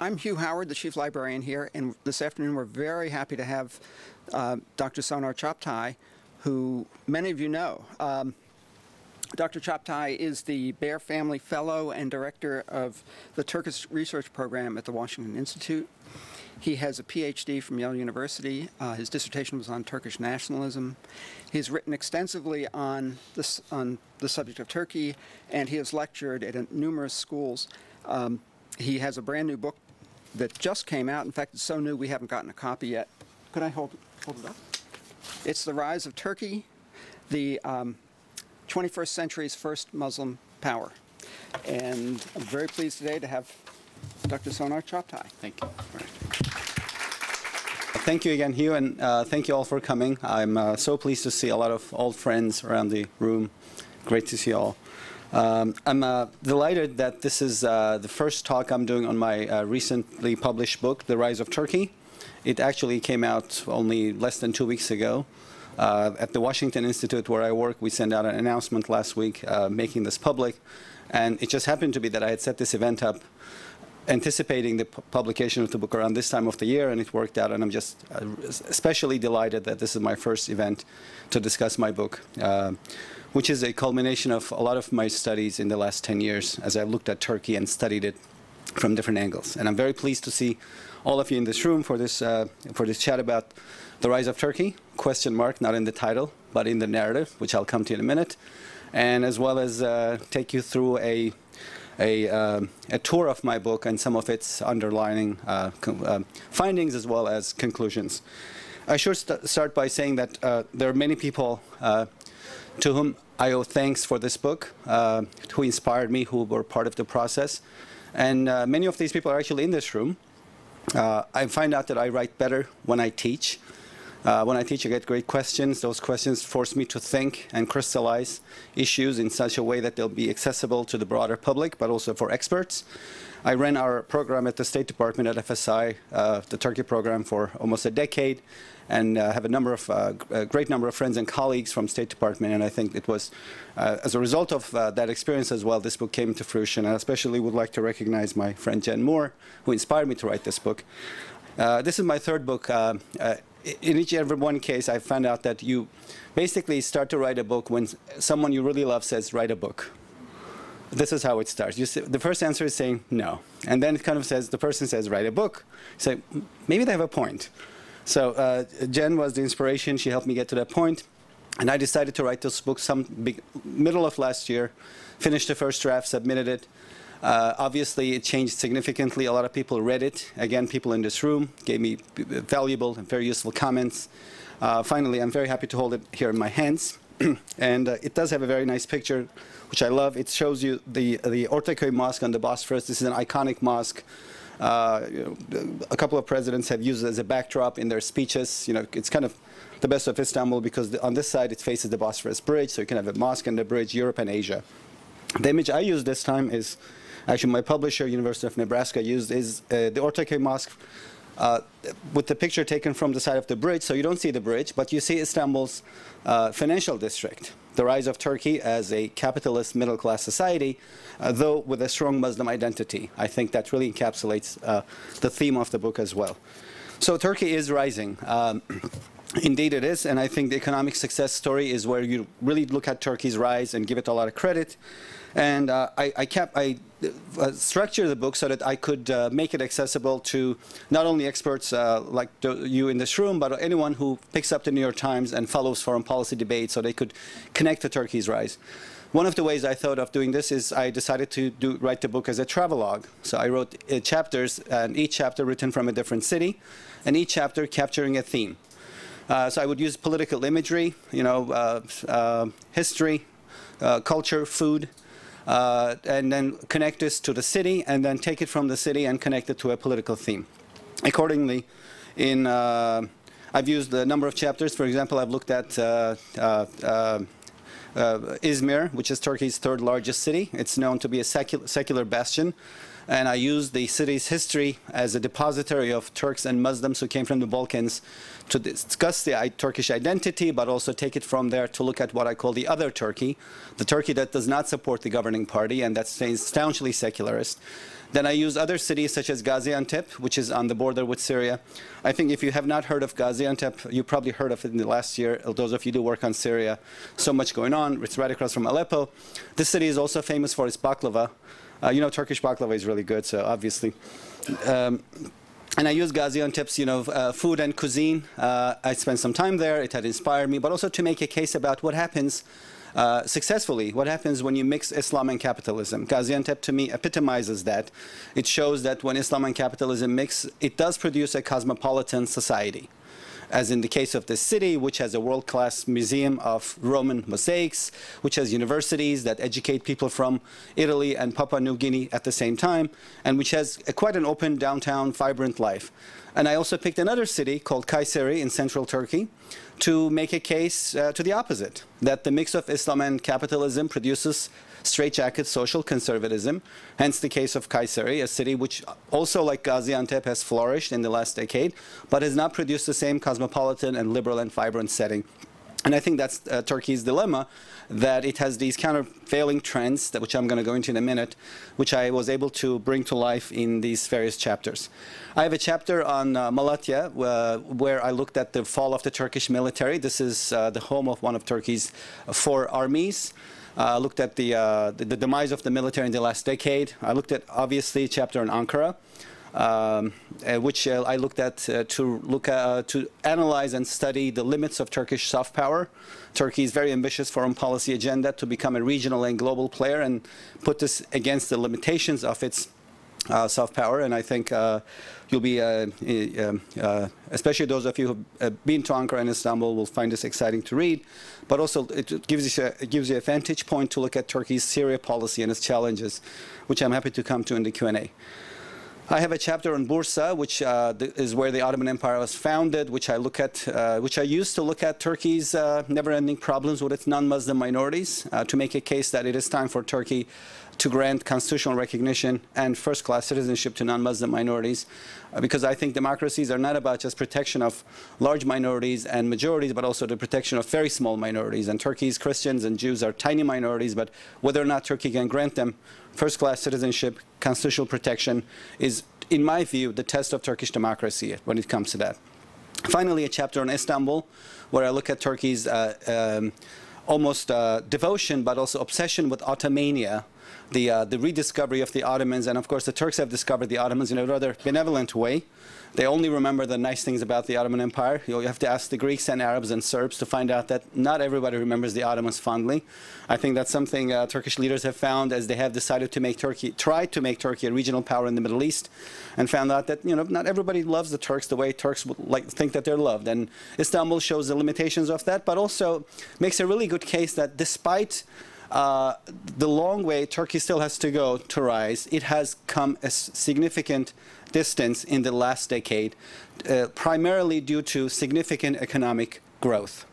I'm Hugh Howard, the chief librarian here, and this afternoon we're very happy to have Dr. Soner Cagaptay, who many of you know. Dr. Cagaptay is the Baer Family Fellow and Director of the Turkish Research Program at the Washington Institute. He has a PhD from Yale University. His dissertation was on Turkish nationalism. He's written extensively on the subject of Turkey, and he has lectured at numerous schools. He has a brand new book that just came out. In fact, it's so new we haven't gotten a copy yet. Could I hold it up? It's The Rise of Turkey, the 21st century's first Muslim power. And I'm very pleased today to have Dr. Soner Cagaptay. Thank you. Thank you again, Hugh, and thank you all for coming. I'm so pleased to see a lot of old friends around the room. Great to see you all. I'm delighted that this is the first talk I'm doing on my recently published book, The Rise of Turkey. It actually came out only less than 2 weeks ago. At the Washington Institute where I work, we sent out an announcement last week making this public. And it just happened to be that I had set this event up anticipating the publication of the book around this time of the year, and it worked out, and I'm just especially delighted that this is my first event to discuss my book, which is a culmination of a lot of my studies in the last 10 years as I've looked at Turkey and studied it from different angles. And I'm very pleased to see all of you in this room for this chat about the rise of Turkey, question mark, not in the title, but in the narrative, which I'll come to in a minute, and as well as take you through a tour of my book and some of its underlining findings as well as conclusions. I should start by saying that there are many people to whom I owe thanks for this book, who inspired me, who were part of the process. And many of these people are actually in this room. I find out that I write better when I teach. I get great questions. Those questions force me to think and crystallize issues in such a way that they'll be accessible to the broader public, but also for experts. I ran our program at the State Department at FSI, the Turkey program, for almost a decade, and have a number of a great number of friends and colleagues from State Department. And I think it was, as a result of that experience as well, this book came to fruition. And I especially would like to recognize my friend Jen Moore, who inspired me to write this book. This is my third book. In each and every one case, I found out that you basically start to write a book when someone you really love says, write a book. This is how it starts. You say, the first answer is saying no. And then it kind of says, the person says, write a book. So maybe they have a point. So Jen was the inspiration. She helped me get to that point. And I decided to write this book middle of last year, finished the first draft, submitted it. Obviously, it changed significantly. A lot of people read it. Again, people in this room gave me valuable and very useful comments. Finally, I'm very happy to hold it here in my hands. And it does have a very nice picture, which I love. It shows you the Ortaköy Mosque on the Bosphorus. This is an iconic mosque. A couple of presidents have used it as a backdrop in their speeches. You know, it's kind of the best of Istanbul because on this side it faces the Bosphorus Bridge, so you can have a mosque and a bridge, Europe and Asia. The image I used this time is, actually my publisher, University of Nebraska, used is the Ortaköy Mosque with the picture taken from the side of the bridge, so you don't see the bridge, but you see Istanbul's financial district, the rise of Turkey as a capitalist middle-class society, though with a strong Muslim identity. I think that really encapsulates the theme of the book as well. So Turkey is rising. Indeed it is, and I think the economic success story is where you really look at Turkey's rise and give it a lot of credit. And I structured the book so that I could make it accessible to not only experts like you in this room, but anyone who picks up the New York Times and follows foreign policy debates so they could connect to Turkey's rise. One of the ways I thought of doing this is I decided to write the book as a travelogue. So I wrote chapters, and each chapter written from a different city, and each chapter capturing a theme. So I would use political imagery, you know, history, culture, food, and then connect this to the city, and then take it from the city and connect it to a political theme. Accordingly, in I've used a number of chapters. For example, I've looked at Izmir, which is Turkey's third largest city. It's known to be a secular bastion. and I used the city's history as a depository of Turks and Muslims who came from the Balkans to discuss the Turkish identity, but also take it from there to look at what I call the other Turkey, the Turkey that does not support the governing party and that stays staunchly secularist. Then I use other cities such as Gaziantep, which is on the border with Syria. I think if you have not heard of Gaziantep, you probably heard of it in the last year, those of you who do work on Syria. So much going on. It's right across from Aleppo. This city is also famous for its baklava. You know, Turkish baklava is really good, so obviously. And I use Gaziantep's, food and cuisine. I spent some time there. It had inspired me, but also to make a case about what happens successfully, what happens when you mix Islam and capitalism. Gaziantep, to me, epitomizes that. It shows that when Islam and capitalism mix, it does produce a cosmopolitan society, as in the case of this city, which has a world-class museum of Roman mosaics, which has universities that educate people from Italy and Papua New Guinea at the same time, and which has quite an open downtown, vibrant life. And I also picked another city called Kayseri in central Turkey to make a case to the opposite, that the mix of Islam and capitalism produces straitjacket social conservatism, hence the case of Kayseri, a city which also, like Gaziantep, has flourished in the last decade, but has not produced the same cosmopolitan and liberal and vibrant setting. And I think that's Turkey's dilemma, that it has these countervailing trends, which I'm going to go into in a minute, which I was able to bring to life in these various chapters. I have a chapter on Malatya, where I looked at the fall of the Turkish military. This is the home of one of Turkey's four armies. I looked at the demise of the military in the last decade. I looked at, obviously, a chapter on Ankara, which I looked at to analyze and study the limits of Turkish soft power, Turkey's very ambitious foreign policy agenda to become a regional and global player, and put this against the limitations of its soft power. And I think you'll be, especially those of you who have been to Ankara and Istanbul, will find this exciting to read. But also, it gives you a vantage point to look at Turkey's Syria policy and its challenges, which I'm happy to come to in the Q&A. I have a chapter on Bursa, which is where the Ottoman Empire was founded, which I look at, which I used to look at Turkey's never-ending problems with its non-Muslim minorities to make a case that it is time for Turkey to grant constitutional recognition and first-class citizenship to non-Muslim minorities, because I think democracies are not about just protection of large minorities and majorities, but also the protection of very small minorities. And Turkey's Christians and Jews are tiny minorities, but whether or not Turkey can grant them first-class citizenship, constitutional protection is, in my view, the test of Turkish democracy when it comes to that. Finally, a chapter on Istanbul, where I look at Turkey's almost devotion, but also obsession with Ottomania, the rediscovery of the Ottomans. And of course, the Turks have discovered the Ottomans in a rather benevolent way. They only remember the nice things about the Ottoman Empire. You have to ask the Greeks and Arabs and Serbs to find out that not everybody remembers the Ottomans fondly. I think that's something Turkish leaders have found as they have decided to make Turkey, tried to make Turkey a regional power in the Middle East, and found out that not everybody loves the Turks the way Turks would think that they're loved. And Istanbul shows the limitations of that, but also makes a really good case that despite the long way Turkey still has to go to rise, it has come a significant distance in the last decade, primarily due to significant economic growth.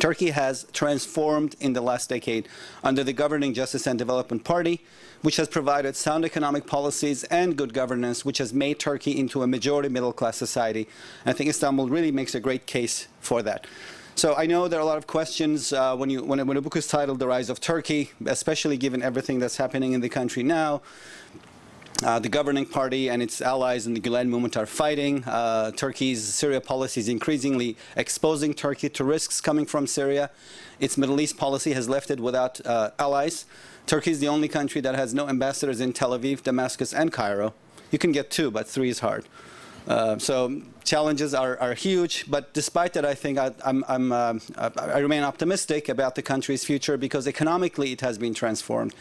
Turkey has transformed in the last decade under the governing Justice and Development Party, which has provided sound economic policies and good governance, which has made Turkey into a majority middle-class society. I think Istanbul really makes a great case for that. So I know there are a lot of questions when a book is titled The Rise of Turkey, especially given everything that's happening in the country now. The governing party and its allies in the Gulen movement are fighting. Turkey's Syria policy is increasingly exposing Turkey to risks coming from Syria. Its Middle East policy has left it without allies. Turkey is the only country that has no ambassadors in Tel Aviv, Damascus, and Cairo. You can get two, but three is hard. So challenges are huge, but despite that, I think I remain optimistic about the country's future, because economically it has been transformed.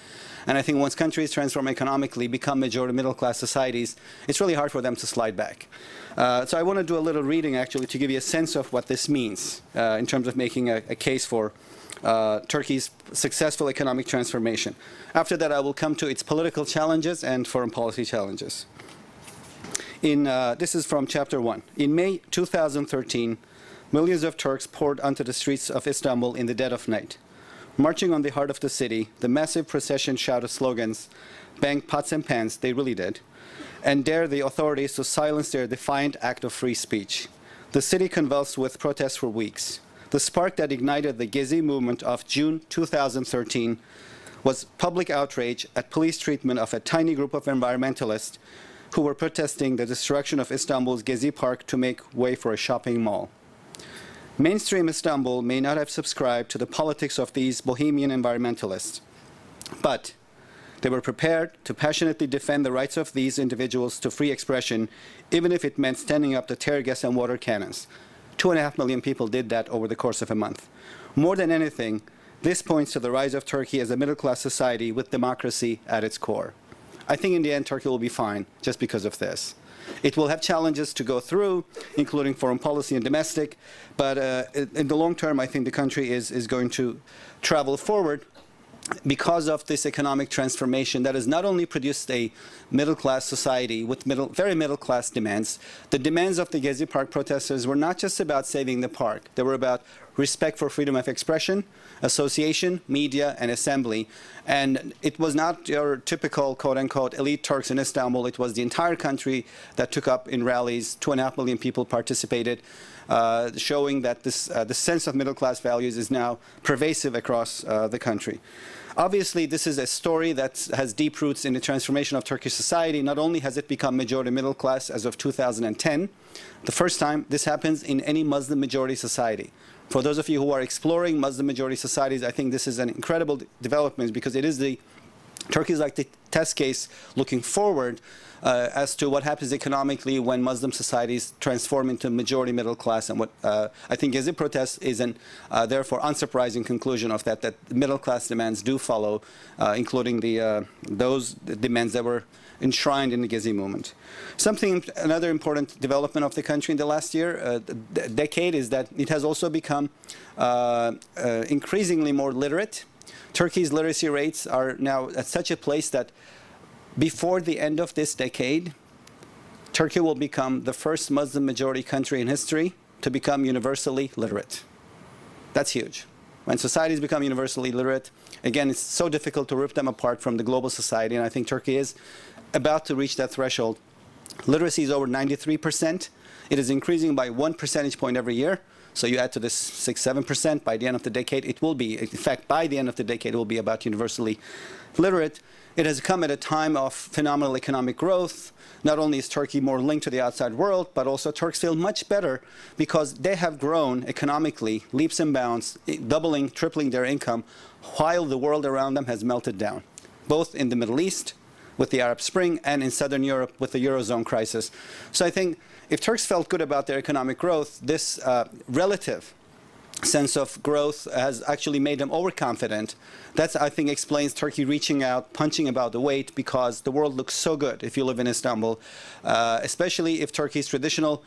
And I think once countries transform economically, become majority middle-class societies, it's really hard for them to slide back. So I want to do a little reading, actually, to give you a sense of what this means in terms of making a case for Turkey's successful economic transformation. After that, I will come to its political challenges and foreign policy challenges. This is from chapter 1. In May 2013, millions of Turks poured onto the streets of Istanbul in the dead of night. Marching on the heart of the city, the massive procession shouted slogans, banged pots and pans, they really did, and dared the authorities to silence their defiant act of free speech. The city convulsed with protests for weeks. The spark that ignited the Gezi movement of June 2013 was public outrage at police treatment of a tiny group of environmentalists who were protesting the destruction of Istanbul's Gezi Park to make way for a shopping mall. Mainstream Istanbul may not have subscribed to the politics of these bohemian environmentalists, but they were prepared to passionately defend the rights of these individuals to free expression, even if it meant standing up to tear gas and water cannons. 2.5 million people did that over the course of a month. More than anything, this points to the rise of Turkey as a middle-class society with democracy at its core. I think in the end, Turkey will be fine just because of this. It will have challenges to go through, including foreign policy and domestic, but in the long term, I think the country is going to travel forward because of this economic transformation that has not only produced a middle-class society with very middle-class demands. The demands of the Gezi Park protesters were not just about saving the park. They were about respect for freedom of expression, association, media, and assembly. And it was not your typical, quote-unquote, elite Turks in Istanbul. It was the entire country that took up in rallies. 2.5 million people participated, showing that the sense of middle-class values is now pervasive across the country. Obviously, this is a story that has deep roots in the transformation of Turkish society. Not only has it become majority middle class as of 2010, the first time this happens in any Muslim majority society. For those of you who are exploring Muslim majority societies, I think this is an incredible development because it is Turkey is like the test case looking forward as to what happens economically when Muslim societies transform into majority middle class, and what I think Gezi protest is an therefore unsurprising conclusion of that middle class demands do follow, including those demands that were enshrined in the Gezi movement. Another important development of the country in the last year, decade, is that it has also become increasingly more literate. Turkey's literacy rates are now at such a place that before the end of this decade, Turkey will become the first Muslim majority country in history to become universally literate. That's huge. When societies become universally literate, again, it's so difficult to rip them apart from the global society, and I think Turkey is about to reach that threshold. Literacy is over 93%. It is increasing by 1 percentage point every year. So you add to this 6-7%, by the end of the decade, it will be, in fact, by the end of the decade, it will be about universally literate. It has come at a time of phenomenal economic growth. Not only is Turkey more linked to the outside world, but also Turks feel much better because they have grown economically, leaps and bounds, doubling, tripling their income, while the world around them has melted down, both in the Middle East with the Arab Spring and in Southern Europe with the Eurozone crisis. So I think if Turks felt good about their economic growth, this relative sense of growth has actually made them overconfident. That, I think, explains Turkey reaching out, punching above the weight, because the world looks so good if you live in Istanbul, especially if Turkey's traditional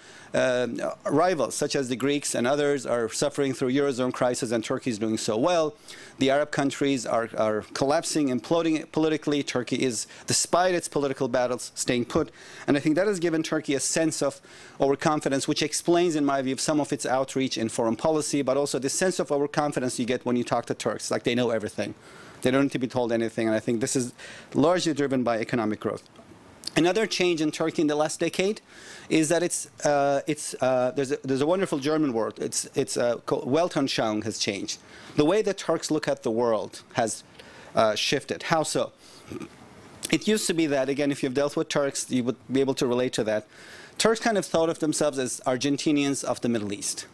rivals, such as the Greeks and others, are suffering through Eurozone crisis and Turkey is doing so well. The Arab countries are collapsing, imploding politically. Turkey is, despite its political battles, staying put. And I think that has given Turkey a sense of overconfidence, which explains, in my view, some of its outreach in foreign policy, but also the sense of overconfidence you get when you talk to Turks, like they know everything. They don't need to be told anything, and I think this is largely driven by economic growth. Another change in Turkey in the last decade is that there's a wonderful German word, it's called Weltanschauung has changed. The way the Turks look at the world has shifted. How so? It used to be that, again, if you've dealt with Turks, you would be able to relate to that. Turks kind of thought of themselves as Argentinians of the Middle East.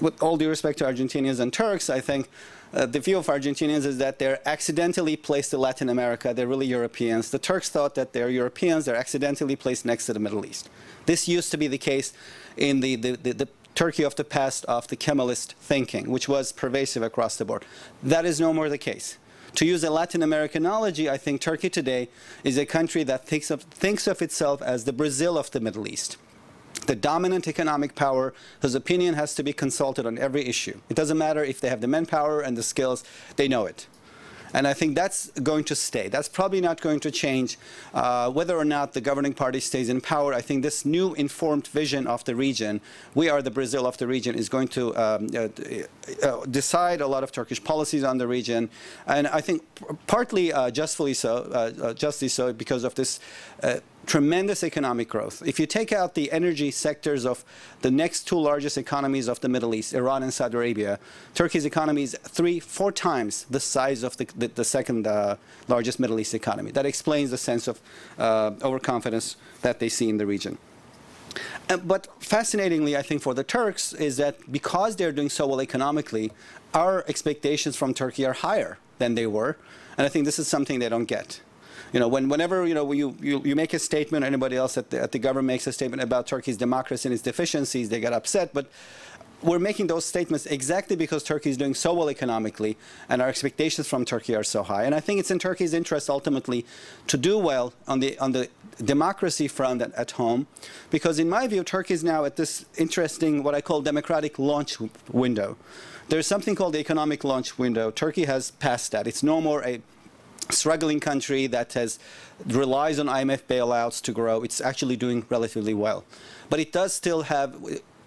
With all due respect to Argentinians and Turks, I think the view of Argentinians is that they're accidentally placed in Latin America. They're really Europeans. The Turks thought that they're Europeans. They're accidentally placed next to the Middle East. This used to be the case in the Turkey of the past of the Kemalist thinking, which was pervasive across the board. That is no more the case. To use a Latin American analogy, I think Turkey today is a country that thinks of itself as the Brazil of the Middle East. The dominant economic power whose opinion has to be consulted on every issue. It doesn't matter if they have the manpower and the skills, they know it. And I think that's going to stay. That's probably not going to change. Whether or not the governing party stays in power, I think this new informed vision of the region, we are the Brazil of the region, is going to decide a lot of Turkish policies on the region. And I think partly justly so, because of this tremendous economic growth. If you take out the energy sectors of the next two largest economies of the Middle East, Iran and Saudi Arabia, Turkey's economy is 3-4 times the size of the second largest Middle East economy. That explains the sense of overconfidence that they see in the region. But fascinatingly, I think for the Turks, is that because they're doing so well economically, our expectations from Turkey are higher than they were. And I think this is something they don't get. You know, whenever you make a statement, or anybody else at the government makes a statement about Turkey's democracy and its deficiencies, they get upset. But we're making those statements exactly because Turkey is doing so well economically, and our expectations from Turkey are so high. And I think it's in Turkey's interest ultimately to do well on the democracy front at home, because in my view, Turkey is now at this interesting, what I call democratic launch window. There's something called the economic launch window. Turkey has passed that. It's no more a struggling country that relies on IMF bailouts to grow. It's actually doing relatively well. But it does still have,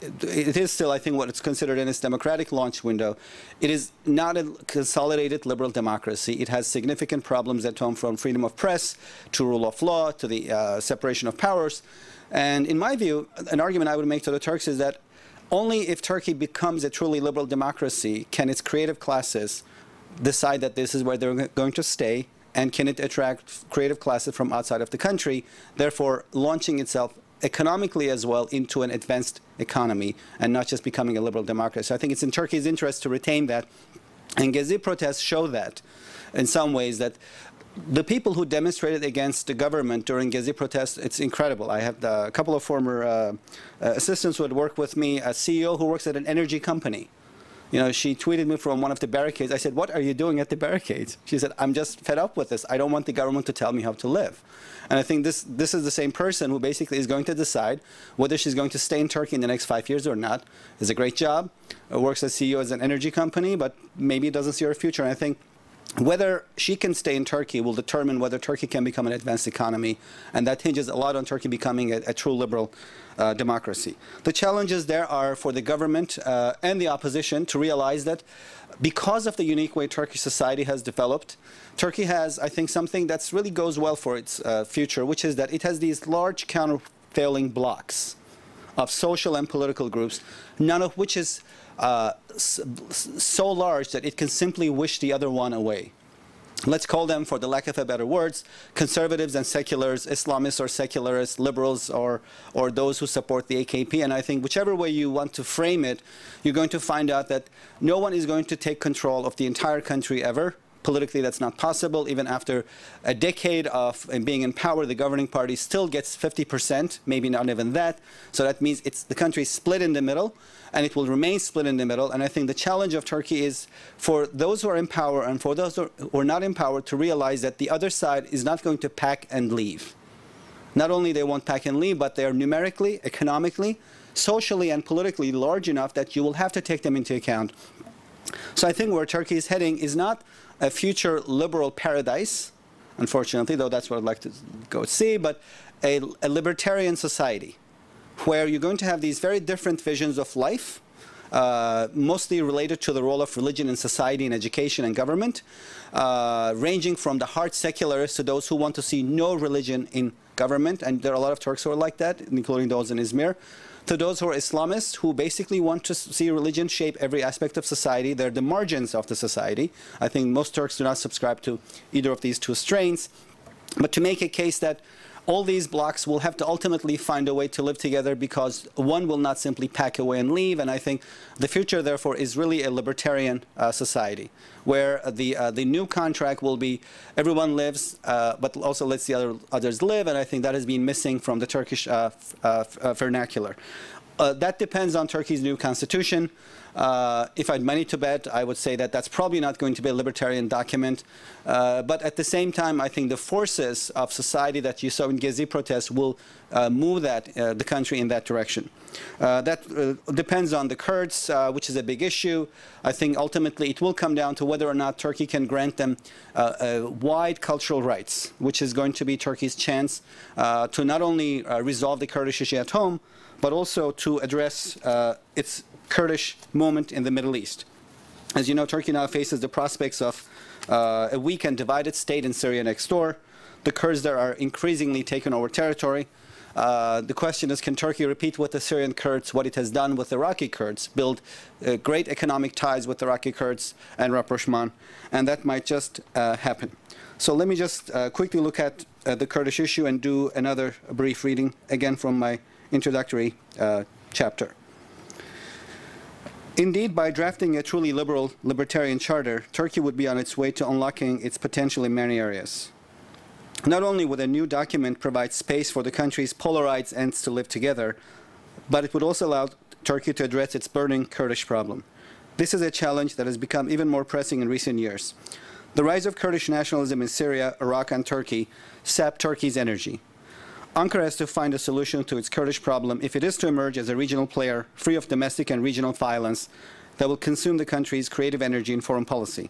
it is still, I think, what it's considered in its democratic launch window. It is not a consolidated liberal democracy. It has significant problems at home, from freedom of press to rule of law to the separation of powers. And in my view, an argument I would make to the Turks is that only if Turkey becomes a truly liberal democracy can its creative classes decide that this is where they're going to stay, and can it attract creative classes from outside of the country, therefore launching itself economically as well into an advanced economy and not just becoming a liberal democracy. So I think it's in Turkey's interest to retain that, and Gezi protests show that in some ways, that the people who demonstrated against the government during Gezi protests, it's incredible. I have a couple of former assistants who had worked with me, a CEO who works at an energy company. You know, she tweeted me from one of the barricades. I said, "What are you doing at the barricades?" She said, "I'm just fed up with this. I don't want the government to tell me how to live." And I think this is the same person who basically is going to decide whether she's going to stay in Turkey in the next 5 years or not. It's a great job. Works as CEO at an energy company, but maybe doesn't see her future. And I think whether she can stay in Turkey will determine whether Turkey can become an advanced economy, and that hinges a lot on Turkey becoming a true liberal democracy. The challenges there are for the government and the opposition to realize that because of the unique way Turkish society has developed, Turkey has, I think, something that really goes well for its future, which is that it has these large countervailing blocks of social and political groups, none of which is so large that it can simply wish the other one away. Let's call them, for the lack of a better words, conservatives and seculars, Islamists or secularists, liberals or those who support the AKP. And I think whichever way you want to frame it, you're going to find out that no one is going to take control of the entire country ever. Politically, that's not possible. Even after a decade of being in power, the governing party still gets 50%, maybe not even that. So that means the country is split in the middle, and it will remain split in the middle. And I think the challenge of Turkey is for those who are in power and for those who are not in power to realize that the other side is not going to pack and leave. Not only they won't pack and leave, but they are numerically, economically, socially, and politically large enough that you will have to take them into account. So I think where Turkey is heading is not a future liberal paradise, unfortunately, though that's what I'd like to go see, but a libertarian society where you're going to have these very different visions of life, mostly related to the role of religion in society and education and government, ranging from the hard secularists to those who want to see no religion in government, and there are a lot of Turks who are like that, including those in Izmir, to those who are Islamists who basically want to see religion shape every aspect of society. They're the margins of the society. I think most Turks do not subscribe to either of these two strains. But to make a case that all these blocks will have to ultimately find a way to live together because one will not simply pack away and leave. And I think the future, therefore, is really a libertarian society where the new contract will be everyone lives, but also lets the others live. And I think that has been missing from the Turkish vernacular. That depends on Turkey's new constitution. If I had money to bet, I would say that that's probably not going to be a libertarian document. But at the same time, I think the forces of society that you saw in Gezi protests will move the country in that direction. That depends on the Kurds, which is a big issue. I think ultimately it will come down to whether or not Turkey can grant them wide cultural rights, which is going to be Turkey's chance to not only resolve the Kurdish issue at home, but also to address its Kurdish moment in the Middle East. As you know, Turkey now faces the prospects of a weak and divided state in Syria next door. The Kurds there are increasingly taking over territory. The question is, can Turkey repeat with the Syrian Kurds what it has done with Iraqi Kurds, build great economic ties with Iraqi Kurds and rapprochement, and that might just happen. So let me just quickly look at the Kurdish issue and do another brief reading, again from my introductory chapter. Indeed, by drafting a truly liberal libertarian charter, Turkey would be on its way to unlocking its potential in many areas. Not only would a new document provide space for the country's polarized ends to live together, but it would also allow Turkey to address its burning Kurdish problem. This is a challenge that has become even more pressing in recent years. The rise of Kurdish nationalism in Syria, Iraq, and Turkey sapped Turkey's energy. Ankara has to find a solution to its Kurdish problem if it is to emerge as a regional player free of domestic and regional violence that will consume the country's creative energy in foreign policy.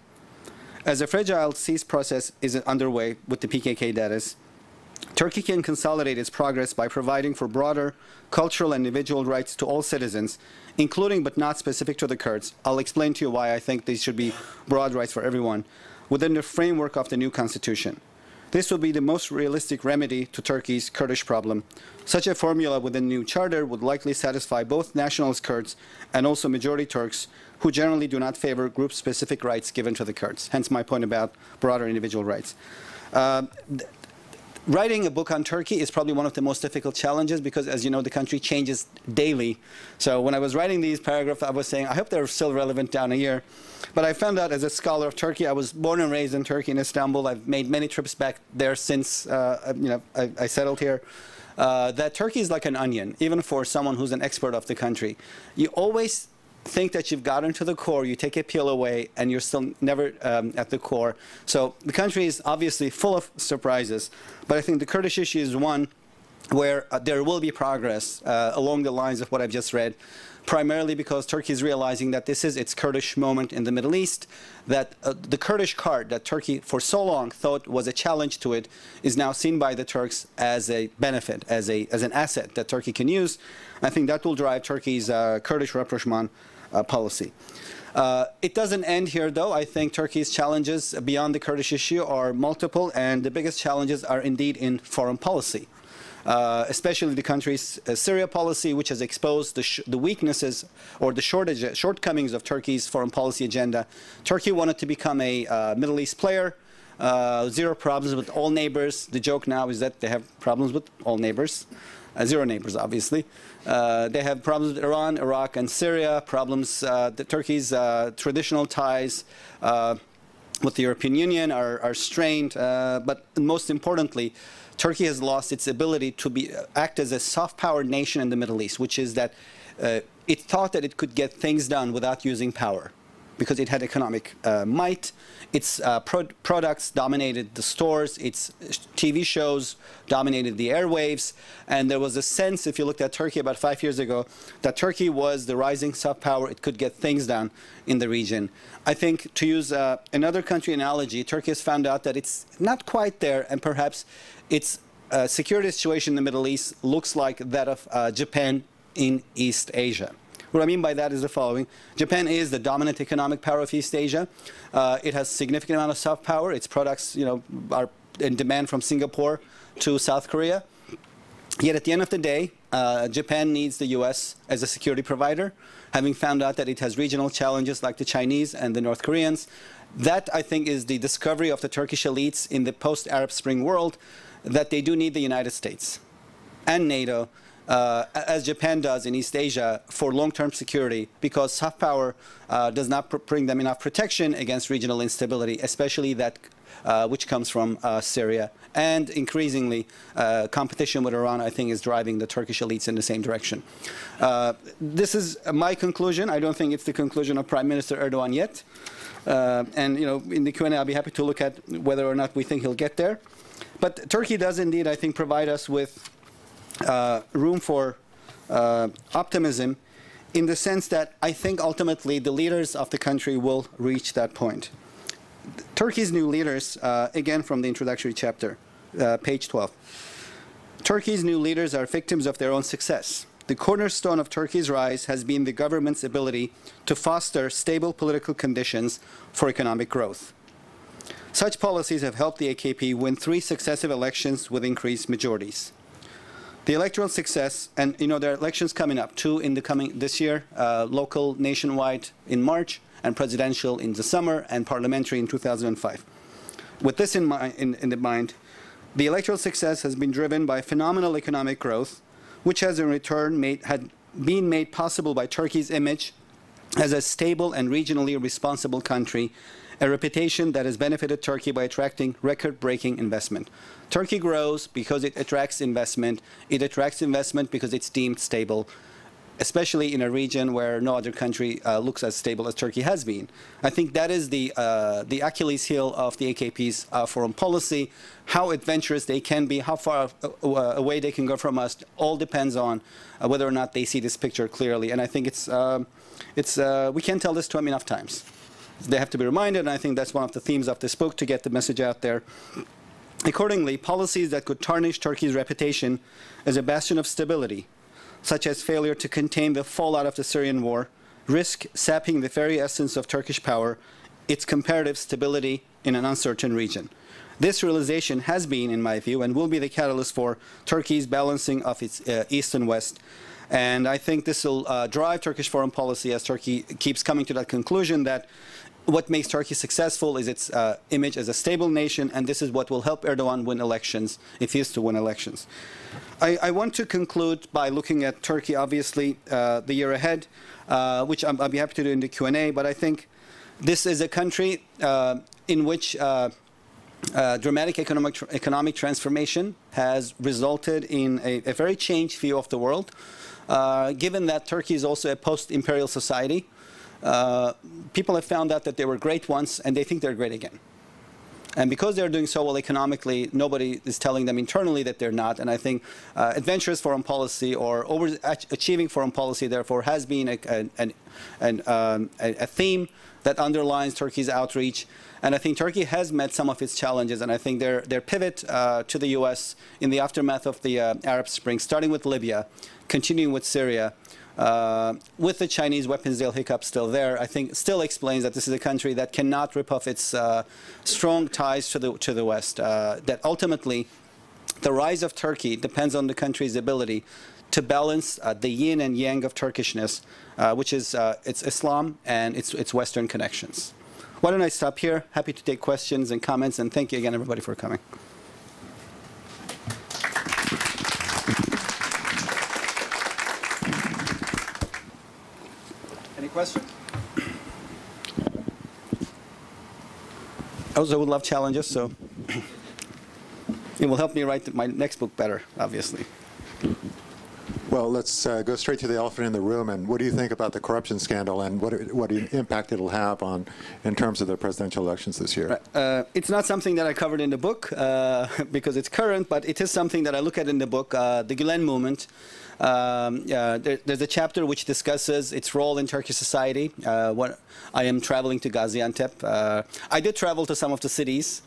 As a fragile peace process is underway with the PKK, that is, Turkey can consolidate its progress by providing for broader cultural and individual rights to all citizens, including but not specific to the Kurds. I'll explain to you why I think these should be broad rights for everyone within the framework of the new constitution. This would be the most realistic remedy to Turkey's Kurdish problem. Such a formula within the new charter would likely satisfy both nationalist Kurds and also majority Turks, who generally do not favor group-specific rights given to the Kurds, hence my point about broader individual rights. Writing a book on Turkey is probably one of the most difficult challenges because, as you know, the country changes daily. So when I was writing these paragraphs, I was saying, I hope they're still relevant down a year. But I found out as a scholar of Turkey, I was born and raised in Turkey, in Istanbul. I've made many trips back there since I settled here. That Turkey is like an onion, even for someone who's an expert of the country. You always think that you've gotten to the core, you take a peel away, and you're still never at the core. So the country is obviously full of surprises, but I think the Kurdish issue is one where there will be progress along the lines of what I've just read, primarily because Turkey is realizing that this is its Kurdish moment in the Middle East, that the Kurdish card that Turkey for so long thought was a challenge to it is now seen by the Turks as a benefit, as an asset that Turkey can use. I think that will drive Turkey's Kurdish rapprochement policy. It doesn't end here, though. I think Turkey's challenges beyond the Kurdish issue are multiple, and the biggest challenges are indeed in foreign policy, especially the country's Syria policy, which has exposed the weaknesses or the shortcomings of Turkey's foreign policy agenda. Turkey wanted to become a Middle East player, zero problems with all neighbors. The joke now is that they have problems with all neighbors. Zero neighbors, obviously. They have problems with Iran, Iraq, and Syria, problems that Turkey's traditional ties with the European Union are strained. But most importantly, Turkey has lost its ability to act as a soft-power nation in the Middle East, which is that it thought that it could get things done without using power, because it had economic might. Its products dominated the stores, its TV shows dominated the airwaves, and there was a sense, if you looked at Turkey about 5 years ago, that Turkey was the rising soft power, it could get things done in the region. I think, to use another country analogy, Turkey has found out that it's not quite there, and perhaps its security situation in the Middle East looks like that of Japan in East Asia. What I mean by that is the following. Japan is the dominant economic power of East Asia. It has a significant amount of soft power. Its products, you know, are in demand from Singapore to South Korea. Yet at the end of the day, Japan needs the U.S. as a security provider, having found out that it has regional challenges like the Chinese and the North Koreans. That, I think, is the discovery of the Turkish elites in the post-Arab Spring world, that they do need the United States and NATO, as Japan does in East Asia, for long-term security, because soft power does not bring them enough protection against regional instability, especially that which comes from Syria. And increasingly, competition with Iran, I think, is driving the Turkish elites in the same direction. This is my conclusion. I don't think it's the conclusion of Prime Minister Erdogan yet. And, you know, in the Q&A, I'll be happy to look at whether or not we think he'll get there. But Turkey does indeed, I think, provide us with room for optimism, in the sense that I think ultimately the leaders of the country will reach that point. Turkey's new leaders, again from the introductory chapter, page 12. Turkey's new leaders are victims of their own success. The cornerstone of Turkey's rise has been the government's ability to foster stable political conditions for economic growth. Such policies have helped the AKP win 3 successive elections with increased majorities. The electoral success, and you know there are elections coming up, 2 in the coming this year, local, nationwide in March, and presidential in the summer, and parliamentary in 2005. With this in mind, the electoral success has been driven by phenomenal economic growth, which has in return had been made possible by Turkey's image as a stable and regionally responsible country, a reputation that has benefited Turkey by attracting record-breaking investment. Turkey grows because it attracts investment. It attracts investment because it's deemed stable, especially in a region where no other country looks as stable as Turkey has been. I think that is the Achilles heel of the AKP's foreign policy. How adventurous they can be, how far away they can go from us, all depends on whether or not they see this picture clearly. And I think we can't tell this to them enough times. They have to be reminded, and I think that's one of the themes of this book, to get the message out there. Accordingly, policies that could tarnish Turkey's reputation as a bastion of stability, such as failure to contain the fallout of the Syrian war, risk sapping the very essence of Turkish power, its comparative stability in an uncertain region. This realization has been, in my view, and will be the catalyst for Turkey's balancing of its East and West. And I think this will drive Turkish foreign policy as Turkey keeps coming to that conclusion that what makes Turkey successful is its image as a stable nation, and this is what will help Erdogan win elections, if he is to win elections. I want to conclude by looking at Turkey, obviously, the year ahead, which I'll be happy to do in the Q&A, but I think this is a country in which dramatic economic transformation has resulted in a very changed view of the world, given that Turkey is also a post-imperial society. People have found out that they were great once, and they think they're great again. And because they're doing so well economically, nobody is telling them internally that they're not. And I think adventurous foreign policy or overachieving foreign policy, therefore, has been a theme that underlines Turkey's outreach. And I think Turkey has met some of its challenges. And I think their pivot to the U.S. in the aftermath of the Arab Spring, starting with Libya, continuing with Syria, with the Chinese weapons deal hiccup still there, I think still explains that this is a country that cannot rip off its strong ties to the West. That ultimately, the rise of Turkey depends on the country's ability to balance the yin and yang of Turkishness, which is its Islam and its Western connections. Why don't I stop here? Happy to take questions and comments, and thank you again, everybody, for coming. Questions? I also would love challenges, so it will help me write my next book better, obviously. Well, let's go straight to the elephant in the room. And what do you think about the corruption scandal, and what impact it'll have on in terms of the presidential elections this year? It's not something that I covered in the book because it's current, but it is something that I look at in the book, the Gulen movement. There's a chapter which discusses its role in Turkish society. I am traveling to Gaziantep. I did travel to some of the cities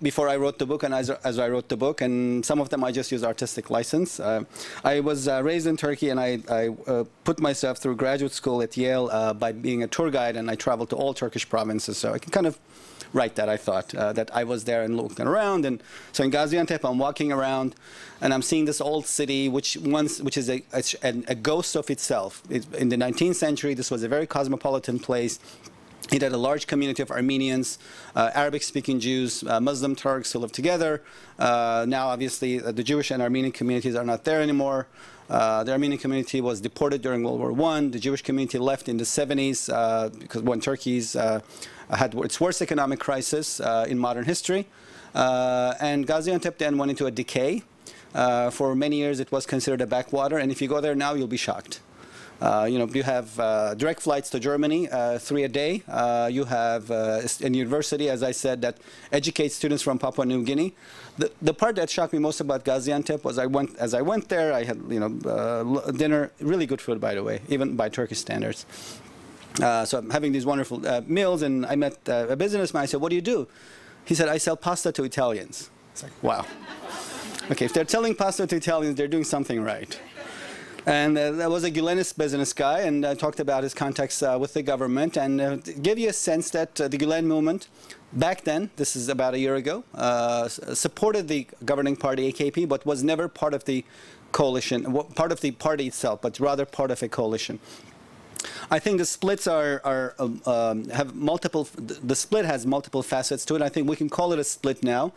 before I wrote the book, and as I wrote the book, and some of them I just use artistic license. I was raised in Turkey, and I put myself through graduate school at Yale by being a tour guide, and I traveled to all Turkish provinces, so I can kind of write that, I thought, that I was there and looking around. And so in Gaziantep, I'm walking around, and I'm seeing this old city, which is a ghost of itself. In the 19th century, this was a very cosmopolitan place. It had a large community of Armenians, Arabic-speaking Jews, Muslim Turks who lived together. Now, obviously, the Jewish and Armenian communities are not there anymore. The Armenian community was deported during World War I. The Jewish community left in the 70s because when Turkey's had its worst economic crisis in modern history. And Gaziantep then went into a decay. For many years, it was considered a backwater. And if you go there now, you'll be shocked. You know, you have direct flights to Germany, 3 a day. You have a university, as I said, that educates students from Papua New Guinea. The part that shocked me most about Gaziantep was as I went there, I had, you know, dinner, really good food, by the way, even by Turkish standards. So I'm having these wonderful meals, and I met a businessman. I said, "What do you do?" He said, "I sell pasta to Italians." It's like, wow. Okay, if they're selling pasta to Italians, they're doing something right. And that was a Gulenist business guy, and talked about his contacts with the government, and give you a sense that the Gulen movement, back then, this is about a year ago, supported the governing party AKP, but was never part of the coalition, part of the party itself, but rather part of a coalition. I think the splits has multiple facets to it. I think we can call it a split now,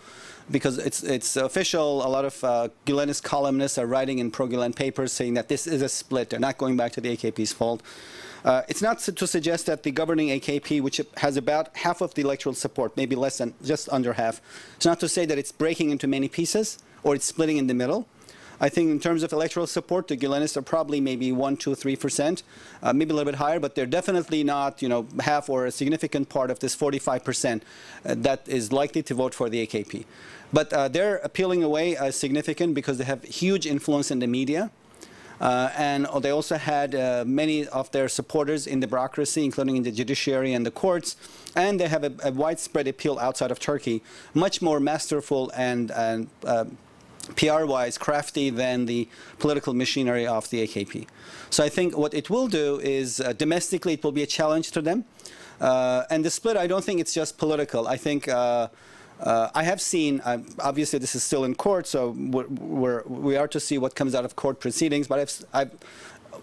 because it's official. A lot of Gulenist columnists are writing in pro-Gulen papers saying that this is a split. They're not going back to the AKP's fault. It's not to suggest that the governing AKP, which has about half of the electoral support, maybe less than, just under half, it's not to say that it's breaking into many pieces or it's splitting in the middle. I think in terms of electoral support, the Gulenists are probably maybe 1, 2, 3%, maybe a little bit higher, but they're definitely not, you know, half or a significant part of this 45% that is likely to vote for the AKP. But they're appealing away significant because they have huge influence in the media. And they also had many of their supporters in the bureaucracy, including in the judiciary and the courts. And they have a widespread appeal outside of Turkey, much more masterful and PR-wise crafty than the political machinery of the AKP. So I think what it will do is domestically it will be a challenge to them. And the split, I don't think it's just political. I think I have seen, obviously this is still in court, so we are to see what comes out of court proceedings, but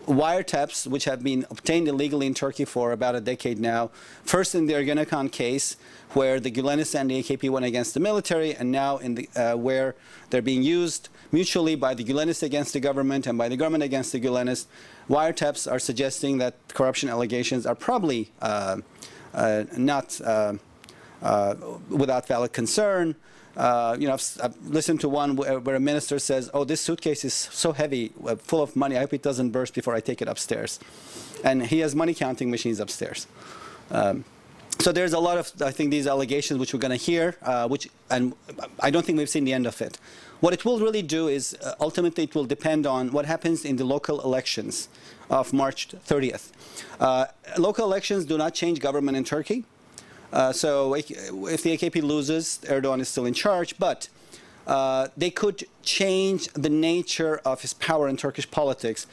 wiretaps, which have been obtained illegally in Turkey for about a decade now, first in the Ergenekon case, where the Gulenists and the AKP went against the military, and now in the, where they're being used mutually by the Gulenists against the government and by the government against the Gulenists. Wiretaps are suggesting that corruption allegations are probably not without valid concern. You know, I've listened to one where a minister says, "Oh, this suitcase is so heavy, full of money. I hope it doesn't burst before I take it upstairs." And he has money counting machines upstairs. So there's a lot of, I think, these allegations which we're going to hear, and I don't think we've seen the end of it. What it will really do is, ultimately, it will depend on what happens in the local elections of March 30th. Local elections do not change government in Turkey. So if the AKP loses, Erdogan is still in charge, but they could change the nature of his power in Turkish politics,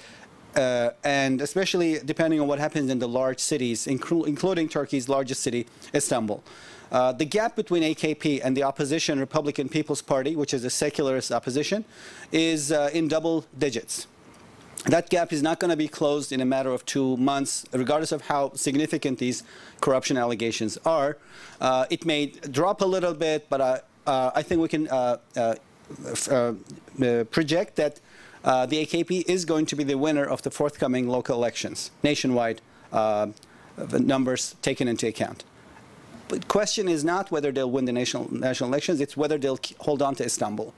and especially depending on what happens in the large cities, including Turkey's largest city, Istanbul. The gap between AKP and the opposition Republican People's Party, which is a secularist opposition, is in double digits. That gap is not going to be closed in a matter of 2 months, regardless of how significant these corruption allegations are. It may drop a little bit, but I think we can project that the AKP is going to be the winner of the forthcoming local elections, nationwide numbers taken into account. But the question is not whether they'll win the national elections, it's whether they'll hold on to Istanbul.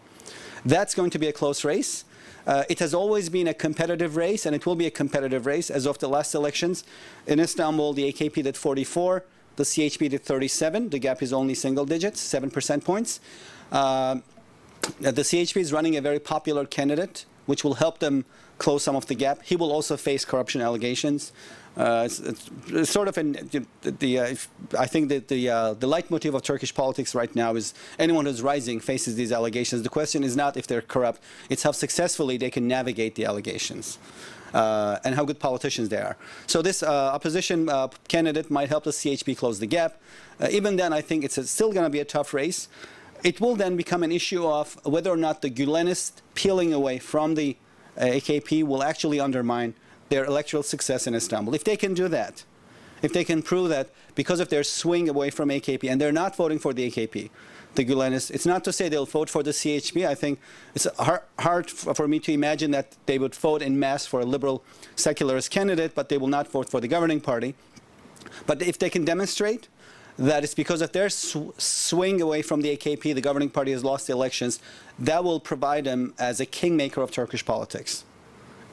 That's going to be a close race. It has always been a competitive race, and it will be a competitive race. As of the last elections in Istanbul, the AKP did 44, the CHP did 37. The gap is only single digits, 7% points. The CHP is running a very popular candidate, which will help them close some of the gap. He will also face corruption allegations. It's sort of I think that the leitmotif of Turkish politics right now is anyone who's rising faces these allegations. The question is not if they're corrupt, it's how successfully they can navigate the allegations and how good politicians they are. So this opposition candidate might help the CHP close the gap. Even then, I think it's still going to be a tough race. It will then become an issue of whether or not the Gulenist peeling away from the AKP will actually undermine their electoral success in Istanbul. If they can do that, if they can prove that because of their swing away from AKP, and they're not voting for the AKP, the Gulenists. It's not to say they'll vote for the CHP. I think it's hard for me to imagine that they would vote en masse for a liberal secularist candidate, but they will not vote for the governing party. But if they can demonstrate that it's because of their swing away from the AKP, the governing party has lost the elections, that will provide them as a kingmaker of Turkish politics.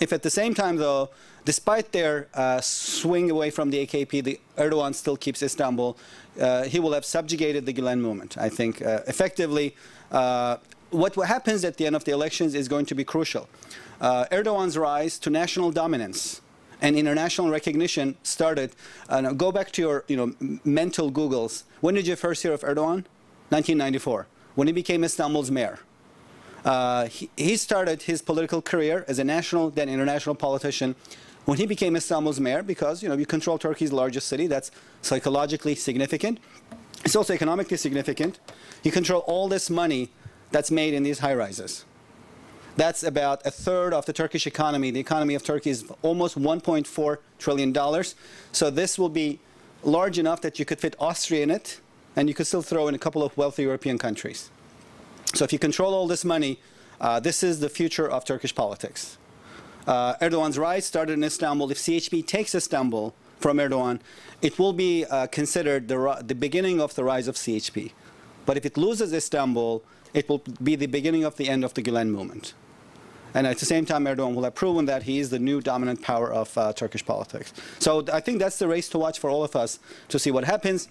If at the same time, though, despite their swing away from the AKP, Erdogan still keeps Istanbul, he will have subjugated the Gulen movement, I think. Effectively, what happens at the end of the elections is going to be crucial. Erdogan's rise to national dominance and international recognition started. Go back to your mental Googles. When did you first hear of Erdogan? 1994, when he became Istanbul's mayor. He started his political career as a national, then international politician when he became Istanbul's mayor because, you control Turkey's largest city. That's psychologically significant. It's also economically significant. You control all this money that's made in these high-rises. That's about a third of the Turkish economy. The economy of Turkey is almost $1.4 trillion. So this will be large enough that you could fit Austria in it, and you could still throw in a couple of wealthy European countries. So if you control all this money, this is the future of Turkish politics. Erdogan's rise started in Istanbul. If CHP takes Istanbul from Erdogan, it will be considered the beginning of the rise of CHP. But if it loses Istanbul, it will be the beginning of the end of the Gulen movement. And at the same time, Erdogan will have proven that he is the new dominant power of Turkish politics. So I think that's the race to watch for all of us to see what happens.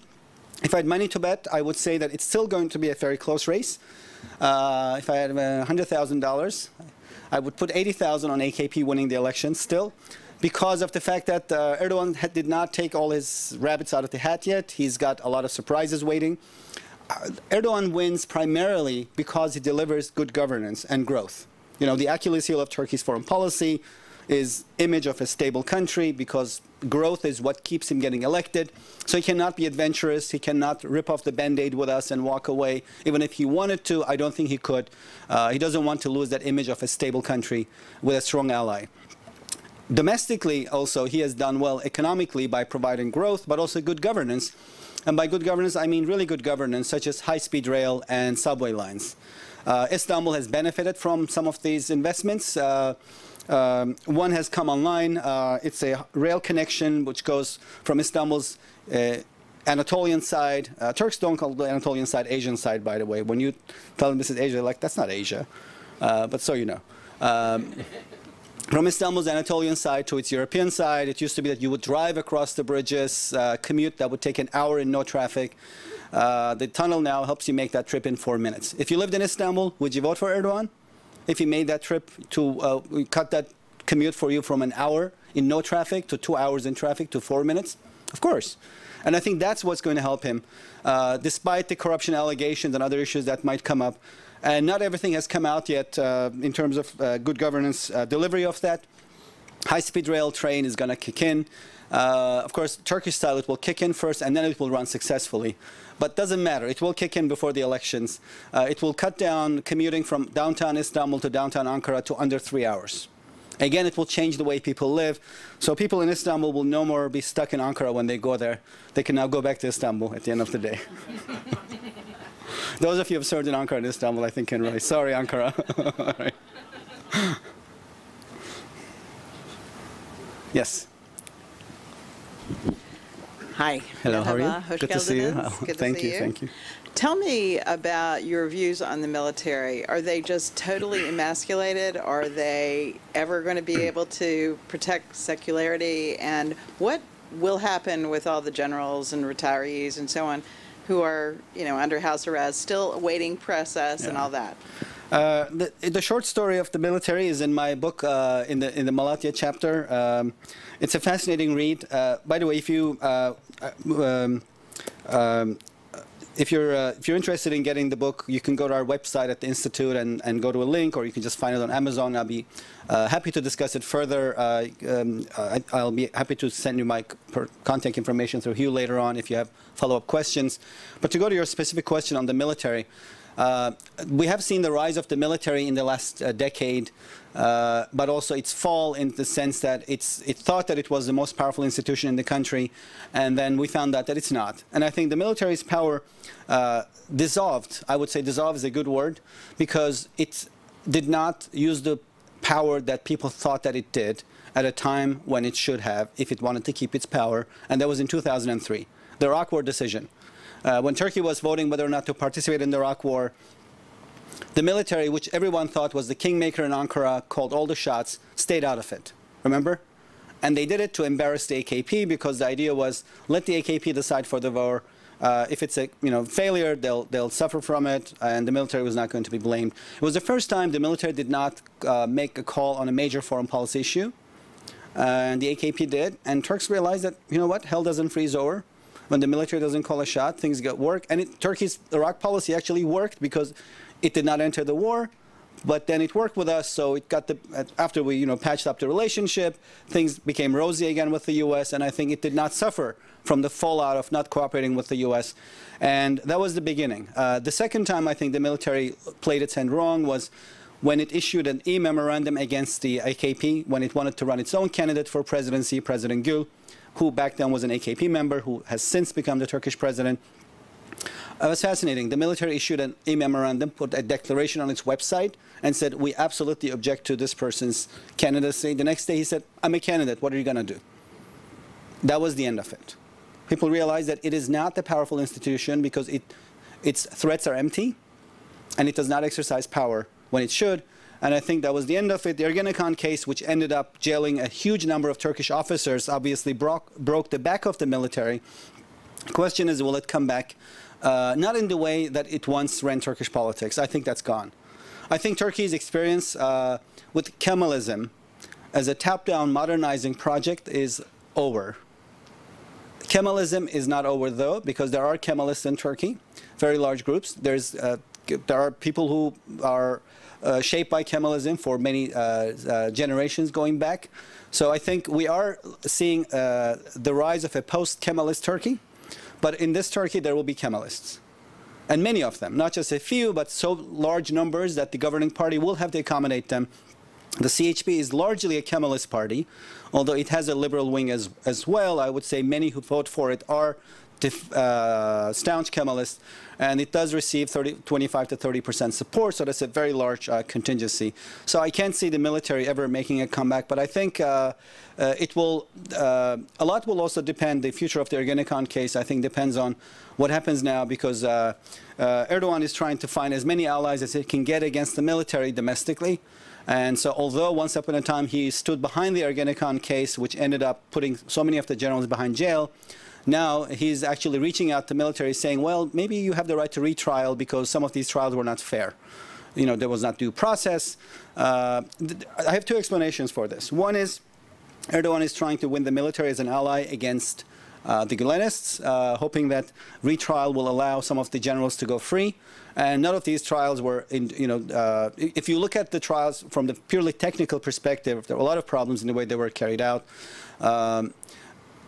If I had money to bet, I would say that it's still going to be a very close race. If I had $100,000, I would put $80,000 on AKP winning the election still, because of the fact that Erdogan did not take all his rabbits out of the hat yet. He's got a lot of surprises waiting. Erdogan wins primarily because he delivers good governance and growth. The Achilles heel of Turkey's foreign policy is image of a stable country, because growth is what keeps him getting elected. So he cannot be adventurous. He cannot rip off the Band-Aid with us and walk away. Even if he wanted to, I don't think he could. He doesn't want to lose that image of a stable country with a strong ally. Domestically, also, he has done well economically by providing growth, but also good governance. And by good governance, I mean really good governance, such as high-speed rail and subway lines. Istanbul has benefited from some of these investments. One has come online. It's a rail connection which goes from Istanbul's Anatolian side. Turks don't call the Anatolian side Asian side, by the way. When you tell them this is Asia, they're like, that's not Asia. But so you know. From Istanbul's Anatolian side to its European side, it used to be that you would drive across the bridges, commute that would take an hour in no traffic. The tunnel now helps you make that trip in 4 minutes. If you lived in Istanbul, would you vote for Erdogan? If you made that trip to cut that commute for you from an hour in no traffic to 2 hours in traffic to 4 minutes? Of course. And I think that's what's going to help him, despite the corruption allegations and other issues that might come up. And not everything has come out yet in terms of good governance delivery of that. High-speed rail train is going to kick in. Of course, Turkish style, it will kick in first, and then it will run successfully. But doesn't matter. It will kick in before the elections. It will cut down commuting from downtown Istanbul to downtown Ankara to under 3 hours. Again, it will change the way people live. So people in Istanbul will no more be stuck in Ankara when they go there. They can now go back to Istanbul at the end of the day. Those of you who have served in Ankara and Istanbul, I think, can relate. Sorry, Ankara. All right. Yes. Hi. Hello, how are you? Good to see you. Thank you. Tell me about your views on the military. Are they just totally emasculated? Are they ever going to be able to protect secularity? And what will happen with all the generals and retirees and so on who are, under house arrest, still awaiting process and all that? The short story of the military is in my book, in the Malatya chapter. It's a fascinating read. By the way, if you're interested in getting the book, you can go to our website at the Institute and go to a link, or you can just find it on Amazon. I'll be happy to discuss it further. I'll be happy to send you my contact information through Hugh later on if you have follow-up questions. But to go to your specific question on the military, We have seen the rise of the military in the last decade, but also its fall in the sense that it thought that it was the most powerful institution in the country, and then we found out that it's not. And I think the military's power dissolved. I would say dissolved is a good word, because it did not use the power that people thought that it did at a time when it should have, if it wanted to keep its power, and that was in 2003, the Iraq War decision. When Turkey was voting whether or not to participate in the Iraq War, the military, which everyone thought was the kingmaker in Ankara, called all the shots, stayed out of it, remember? And they did it to embarrass the AKP, because the idea was, let the AKP decide for the war. If it's a failure, they'll suffer from it, and the military was not going to be blamed. It was the first time the military did not make a call on a major foreign policy issue, and the AKP did. And Turks realized that, you know what, hell doesn't freeze over. When the military doesn't call a shot, things work. And Turkey's Iraq policy actually worked, because it did not enter the war, but then it worked with us. So it got the, after we patched up the relationship, things became rosy again with the U.S., and I think it did not suffer from the fallout of not cooperating with the U.S. And that was the beginning. The second time I think the military played its hand wrong was when it issued an e-memorandum against the AKP when it wanted to run its own candidate for presidency, President Gül, who back then was an AKP member, who has since become the Turkish president. It was fascinating. The military issued a memorandum, put a declaration on its website, and said, we absolutely object to this person's candidacy. The next day he said, I'm a candidate, what are you going to do? That was the end of it. People realized that it is not a powerful institution, because its threats are empty, and it does not exercise power when it should. And I think that was the end of it. The Ergenekon case, which ended up jailing a huge number of Turkish officers, obviously broke the back of the military. The question is, will it come back? Not in the way that it once ran Turkish politics. I think that's gone. I think Turkey's experience with Kemalism as a top-down modernizing project is over. Kemalism is not over, though, because there are Kemalists in Turkey, very large groups. There are people who are shaped by Kemalism for many generations going back. So I think we are seeing the rise of a post-Kemalist Turkey. But in this Turkey, there will be Kemalists. And many of them, not just a few, but so large numbers that the governing party will have to accommodate them. The CHP is largely a Kemalist party, although it has a liberal wing as well. I would say many who vote for it are staunch Kemalists, and it does receive 25 to 30% support, so that's a very large contingency. So I can't see the military ever making a comeback, but I think it will, a lot will also depend, the future of the Ergenekon case I think depends on what happens now, because Erdogan is trying to find as many allies as it can get against the military domestically. And so although once upon a time he stood behind the Ergenekon case, which ended up putting so many of the generals behind jail, now he's actually reaching out to military saying, well, maybe you have the right to retrial because some of these trials were not fair. You know, there was not due process. I have two explanations for this. One is Erdogan is trying to win the military as an ally against the Gülenists, hoping that retrial will allow some of the generals to go free. And none of these trials were, if you look at the trials from the purely technical perspective, there were a lot of problems in the way they were carried out.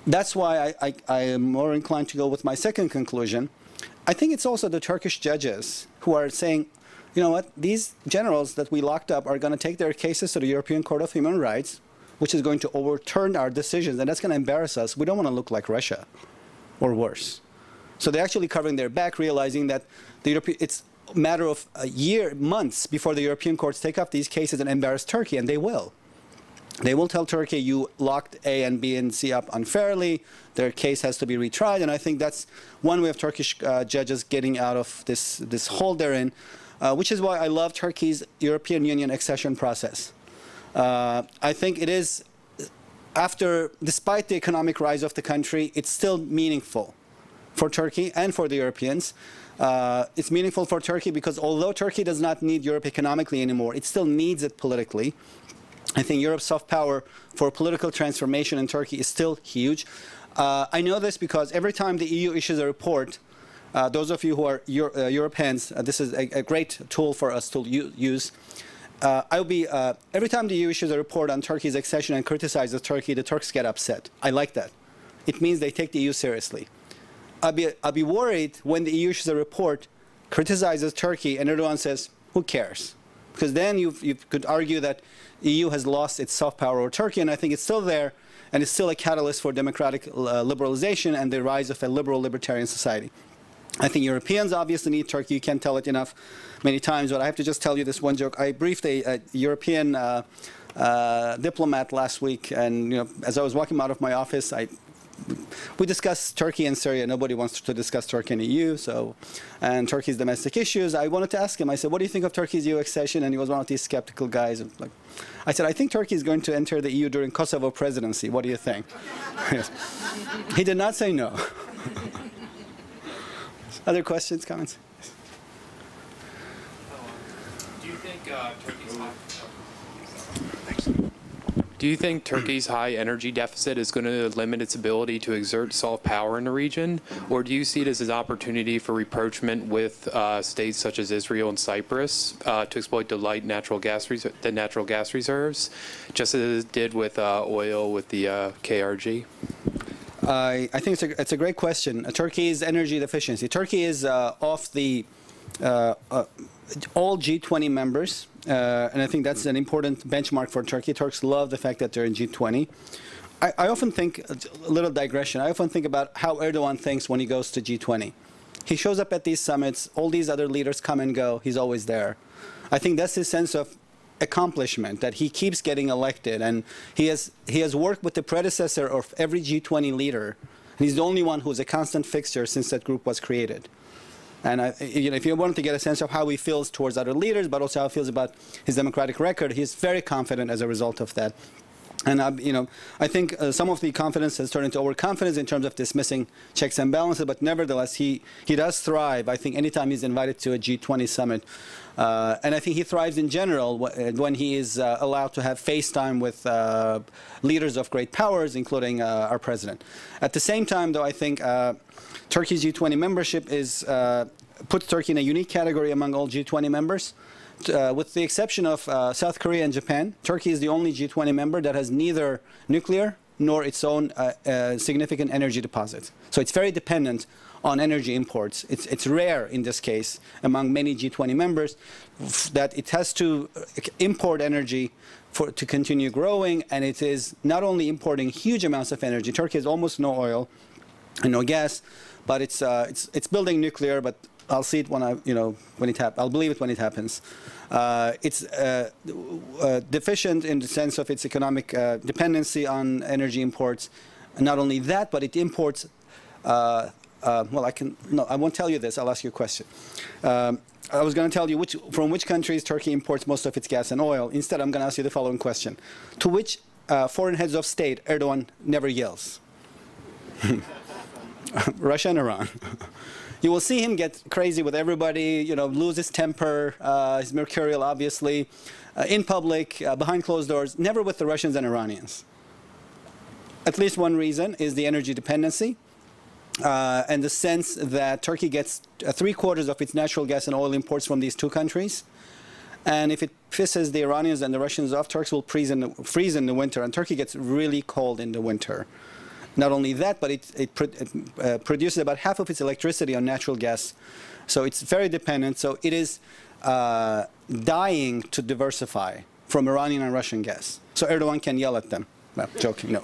That's why I am more inclined to go with my second conclusion. I think it's also the Turkish judges who are saying, you know what, these generals that we locked up are going to take their cases to the European Court of Human Rights, which is going to overturn our decisions, and that's going to embarrass us. We don't want to look like Russia or worse. So they're actually covering their back, realizing that the it's a matter of months before the European courts take up these cases and embarrass Turkey, and they will. They will tell Turkey, you locked A and B and C up unfairly, their case has to be retried, and I think that's one way of Turkish judges getting out of this hole they're in, which is why I love Turkey's European Union accession process. I think it is, despite the economic rise of the country, it's still meaningful for Turkey and for the Europeans. It's meaningful for Turkey because although Turkey does not need Europe economically anymore, it still needs it politically. I think Europe's soft power for political transformation in Turkey is still huge. I know this because every time the EU issues a report, those of you who are Europeans, this is a great tool for us to use. Every time the EU issues a report on Turkey's accession and criticizes Turkey, the Turks get upset. I like that. It means they take the EU seriously. I'll be worried when the EU issues a report criticizes Turkey and everyone says, who cares? Because then you could argue that EU has lost its soft power over Turkey, and I think it's still there, and it's still a catalyst for democratic liberalization and the rise of a liberal libertarian society. I think Europeans obviously need Turkey. You can't tell it enough many times, but I have to just tell you this one joke. I briefed a European diplomat last week, and as I was walking out of my office, we discussed Turkey and Syria. Nobody wants to discuss Turkey and EU, and Turkey's domestic issues. I wanted to ask him, I said, what do you think of Turkey's EU accession? And he was one of these skeptical guys. I said, I think Turkey is going to enter the EU during Kosovo presidency. What do you think? He did not say no. Other questions, comments? Do you think Turkey's high energy deficit is going to limit its ability to exert soft power in the region? Or do you see it as an opportunity for rapprochement with states such as Israel and Cyprus to exploit the natural gas reserves, just as it did with oil with the KRG? I think it's a great question. Turkey's energy deficiency. Turkey is off the all G20 members. And I think that's an important benchmark for Turkey. Turks love the fact that they're in G20. I often think, a little digression, I often think about how Erdogan thinks when he goes to G20. He shows up at these summits, all these other leaders come and go, he's always there. I think that's his sense of accomplishment, that he keeps getting elected, and he has worked with the predecessor of every G20 leader, and he's the only one who's a constant fixture since that group was created. And if you wanted to get a sense of how he feels towards other leaders, but also how he feels about his democratic record, he's very confident as a result of that. And I think some of the confidence has turned into overconfidence in terms of dismissing checks and balances, but nevertheless, he does thrive, I think, anytime he's invited to a G20 summit. And I think he thrives in general when he is allowed to have face time with leaders of great powers, including our president. At the same time, though, I think Turkey's G20 membership puts Turkey in a unique category among all G20 members. With the exception of South Korea and Japan, Turkey is the only G20 member that has neither nuclear nor its own significant energy deposits. So it's very dependent on energy imports. It's rare in this case among many G20 members that it has to import energy to continue growing, and it is not only importing huge amounts of energy. Turkey has almost no oil and no gas, but it's building nuclear, but I'll see it when I'll believe it when it happens. It's deficient in the sense of its economic dependency on energy imports. And not only that, but it imports. I won't tell you this. I'll ask you a question. I was going to tell you from which countries Turkey imports most of its gas and oil. Instead, I'm going to ask you the following question: to which foreign heads of state Erdogan never yells? Russia and Iran. You will see him get crazy with everybody, lose his temper, he's mercurial, obviously, in public, behind closed doors, never with the Russians and Iranians. At least one reason is the energy dependency and the sense that Turkey gets 3/4 of its natural gas and oil imports from these two countries. And if it pisses the Iranians and the Russians off, Turks will freeze in the winter, and Turkey gets really cold in the winter. Not only that, but it produces about half of its electricity on natural gas. So it's very dependent. So it is dying to diversify from Iranian and Russian gas. So Erdogan can yell at them. No, joking, no.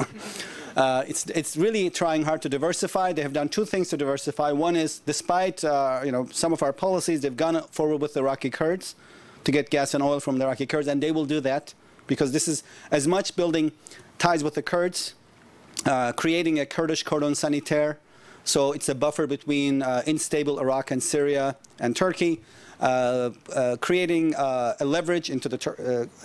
It's really trying hard to diversify. They have done two things to diversify. One is, despite some of our policies, they've gone forward with the Iraqi Kurds to get gas and oil from the Iraqi Kurds, and they will do that because this is as much building ties with the Kurds, creating a Kurdish cordon sanitaire, so it's a buffer between unstable Iraq and Syria and Turkey, creating a leverage into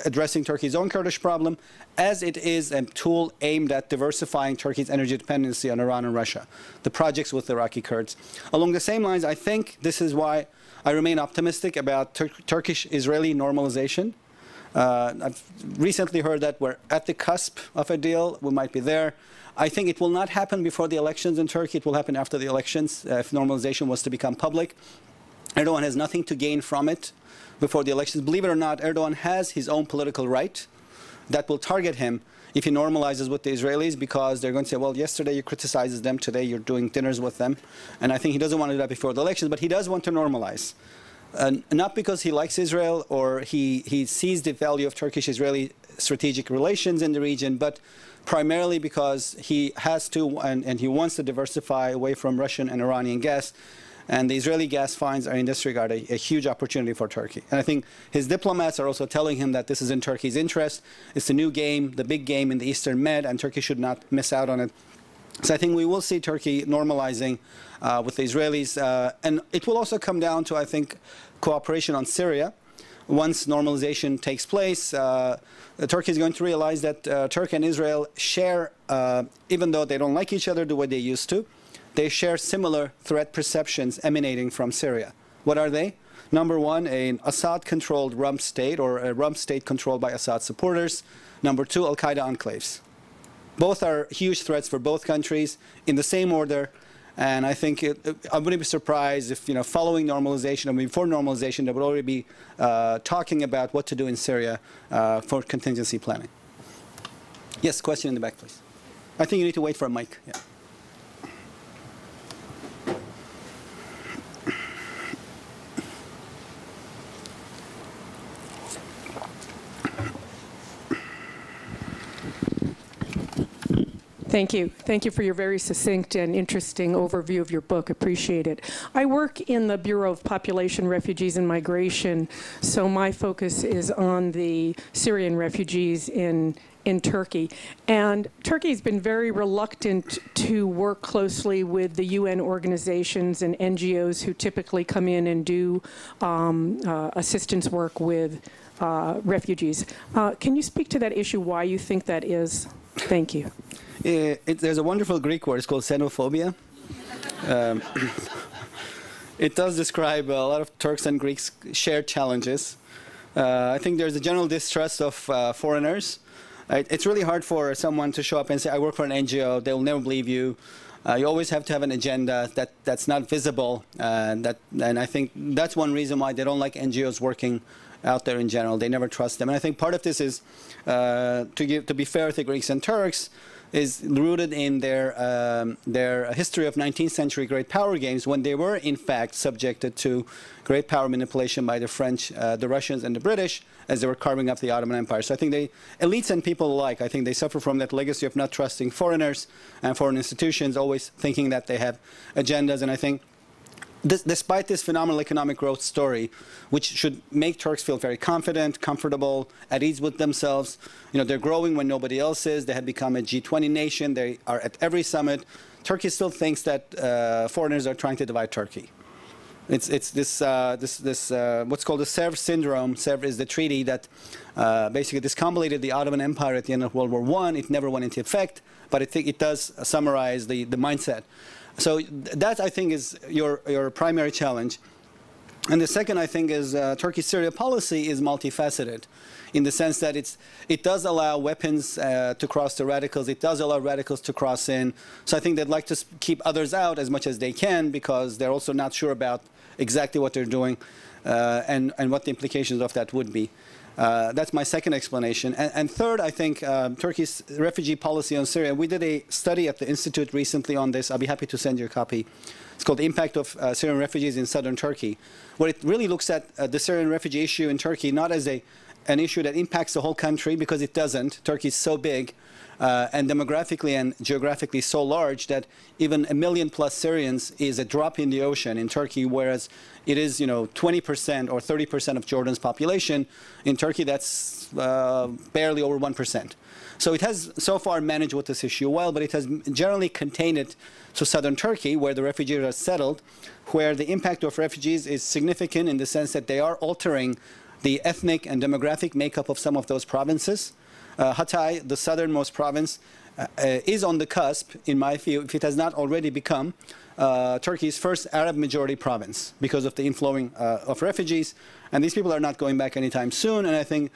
addressing Turkey's own Kurdish problem, as it is a tool aimed at diversifying Turkey's energy dependency on Iran and Russia, the projects with the Iraqi Kurds. Along the same lines, I think this is why I remain optimistic about Turkish-Israeli normalization. I've recently heard that we're at the cusp of a deal. We might be there. I think it will not happen before the elections in Turkey. It will happen after the elections if normalization was to become public. Erdogan has nothing to gain from it before the elections. Believe it or not, Erdogan has his own political right that will target him if he normalizes with the Israelis, because they're going to say, well, yesterday you criticized them, today you're doing dinners with them. And I think he doesn't want to do that before the elections, but he does want to normalize. Not because he likes Israel or he sees the value of Turkish-Israeli strategic relations in the region, but primarily because he has to and he wants to diversify away from Russian and Iranian gas. And the Israeli gas finds are in this regard a huge opportunity for Turkey. And I think his diplomats are also telling him that this is in Turkey's interest. It's the new game, the big game in the Eastern Med, and Turkey should not miss out on it. So I think we will see Turkey normalizing with the Israelis. And it will also come down to, I think, cooperation on Syria. Once normalization takes place, Turkey is going to realize that Turkey and Israel share, even though they don't like each other the way they used to, they share similar threat perceptions emanating from Syria. What are they? Number one, an Assad-controlled rump state, or a rump state controlled by Assad supporters. Number two, al-Qaeda enclaves. Both are huge threats for both countries in the same order. And I think I wouldn't be surprised if, you know, following normalization, I mean, before normalization, they would already be talking about what to do in Syria for contingency planning. Yes, question in the back, please. I think you need to wait for a mic. Yeah. Thank you. Thank you for your very succinct and interesting overview of your book. Appreciate it. I work in the Bureau of Population, Refugees, and Migration, so my focus is on the Syrian refugees in Turkey. And Turkey's been very reluctant to work closely with the UN organizations and NGOs who typically come in and do assistance work with refugees. Can you speak to that issue, why you think that is? Thank you. There's a wonderful Greek word, it's called xenophobia. It does describe a lot of Turks and Greeks' shared challenges. I think there's a general distrust of foreigners. It's really hard for someone to show up and say, I work for an NGO, they'll never believe you. You always have to have an agenda that's not visible. And I think that's one reason why they don't like NGOs working out there in general. They never trust them. And I think part of this is, to be fair to Greeks and Turks, is rooted in their history of 19th century great power games, when they were in fact subjected to great power manipulation by the French, the Russians, and the British as they were carving up the Ottoman Empire. So I think elites and people alike, I think they suffer from that legacy of not trusting foreigners and foreign institutions, always thinking that they have agendas. And I think despite this phenomenal economic growth story, which should make Turks feel very confident, comfortable, at ease with themselves, you know, they're growing when nobody else is. They have become a G20 nation. They are at every summit. Turkey still thinks that foreigners are trying to divide Turkey. It's this what's called the Sevres syndrome. Sevres is the treaty that basically discombobulated the Ottoman Empire at the end of World War I. It never went into effect, but I think it does summarize the mindset. So that, I think, is your primary challenge. And the second, I think, is Turkey-Syria policy is multifaceted, in the sense that it does allow weapons to cross to radicals. It does allow radicals to cross in. So I think they'd like to keep others out as much as they can, because they're also not sure about exactly what they're doing and what the implications of that would be. That's my second explanation. And third, I think Turkey's refugee policy on Syria. We did a study at the Institute recently on this. I'll be happy to send you a copy. It's called The Impact of Syrian Refugees in Southern Turkey, where it really looks at the Syrian refugee issue in Turkey, not as an issue that impacts the whole country, because it doesn't. Turkey is so big and demographically and geographically so large that even 1 million+ Syrians is a drop in the ocean in Turkey, whereas it is, you know, 20% or 30% of Jordan's population. In Turkey, that's barely over 1%. So it has so far managed with this issue well, but it has generally contained it to southern Turkey, where the refugees are settled, where the impact of refugees is significant in the sense that they are altering the ethnic and demographic makeup of some of those provinces. Hatay, the southernmost province, is on the cusp, in my view, if it has not already become Turkey's first Arab-majority province, because of the inflowing of refugees. And these people are not going back anytime soon. And I think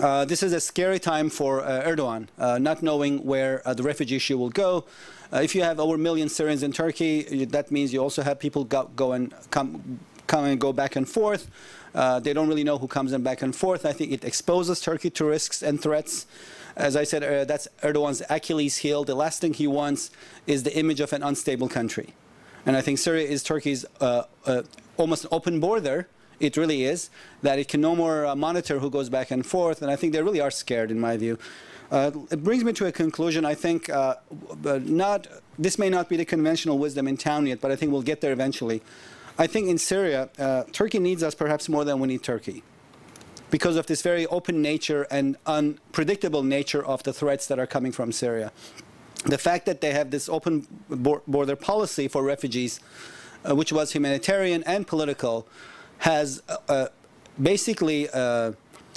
this is a scary time for Erdogan, not knowing where the refugee issue will go. If you have over 1 million Syrians in Turkey, that means you also have people go and come and go back and forth. They don't really know who comes in back and forth. I think it exposes Turkey to risks and threats. As I said, that's Erdogan's Achilles heel. The last thing he wants is the image of an unstable country. And I think Syria is Turkey's almost an open border. It really is, that it can no more monitor who goes back and forth. And I think they really are scared, in my view. It brings me to a conclusion. I think this may not be the conventional wisdom in town yet, but I think we'll get there eventually. I think in Syria, Turkey needs us perhaps more than we need Turkey, because of this very open nature and unpredictable nature of the threats that are coming from Syria. The fact that they have this open border policy for refugees, which was humanitarian and political, has basically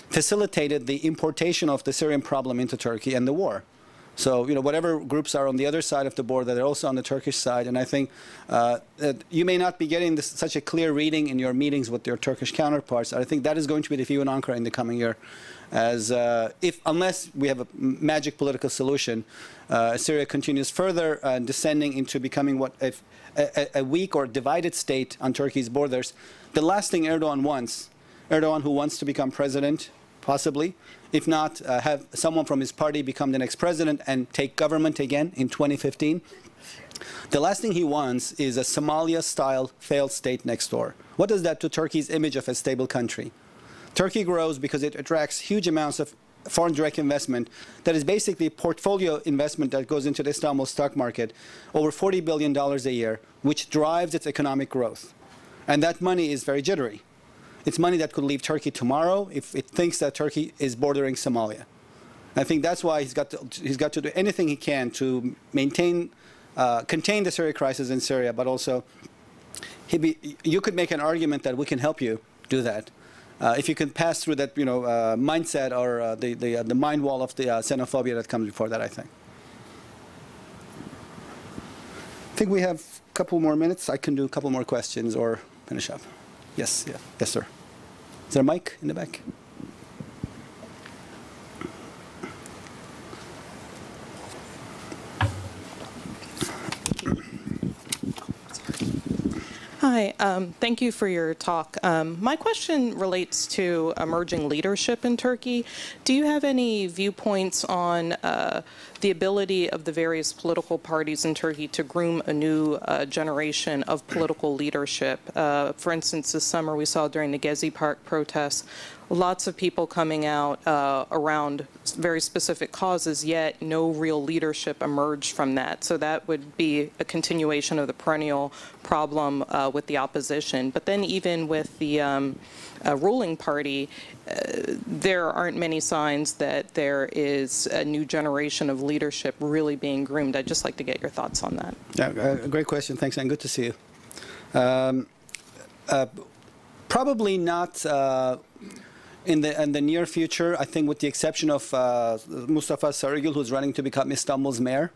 facilitated the importation of the Syrian problem into Turkey and the war. So, you know, whatever groups are on the other side of the border, they're also on the Turkish side. And I think that you may not be getting this, such a clear reading in your meetings with your Turkish counterparts. I think that is going to be the view in Ankara in the coming year, as unless we have a magic political solution, Syria continues further descending into becoming what a weak or divided state on Turkey's borders. The last thing Erdogan wants, Erdogan who wants to become president, possibly, if not have someone from his party become the next president and take government again in 2015. The last thing he wants is a Somalia-style failed state next door. What does that do to Turkey's image of a stable country? Turkey grows because it attracts huge amounts of foreign direct investment that is basically portfolio investment that goes into the Istanbul stock market, over $40 billion a year, which drives its economic growth. And that money is very jittery. It's money that could leave Turkey tomorrow if it thinks that Turkey is bordering Somalia. I think that's why he's got to do anything he can to maintain, contain the Syria crisis in Syria, but also you could make an argument that we can help you do that. If you can pass through that, mindset or the mind wall of the xenophobia that comes before that, I think. I think we have a couple more minutes. I can do a couple more questions or finish up. Yes, yeah. Yes, sir. Is there a mic in the back? Hi, thank you for your talk. My question relates to emerging leadership in Turkey. Do you have any viewpoints on the ability of the various political parties in Turkey to groom a new generation of political leadership? For instance, this summer we saw during the Gezi Park protests, lots of people coming out around very specific causes, yet no real leadership emerged from that. So that would be a continuation of the perennial problem with the opposition. But then even with the ruling party, there aren't many signs that there is a new generation of leadership really being groomed. I'd just like to get your thoughts on that. Yeah, great question. Thanks, and good to see you. Probably not. In the near future, I think with the exception of Mustafa Sarıgül, who's running to become Istanbul's mayor.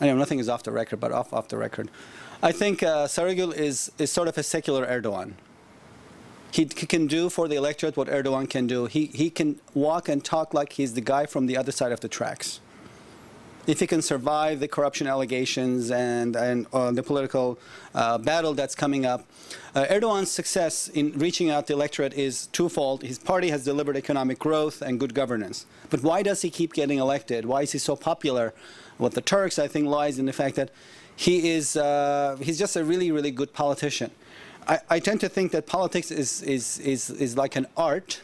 I know nothing is off the record, but off the record. I think Sarıgül is sort of a secular Erdogan. He can do for the electorate what Erdogan can do. He can walk and talk like he's the guy from the other side of the tracks. If he can survive the corruption allegations and the political battle that's coming up. Erdogan's success in reaching out the electorate is twofold. His party has delivered economic growth and good governance. But why does he keep getting elected? Why is he so popular with the Turks? I think lies in the fact that he's just a really, really good politician. I tend to think that politics is like an art.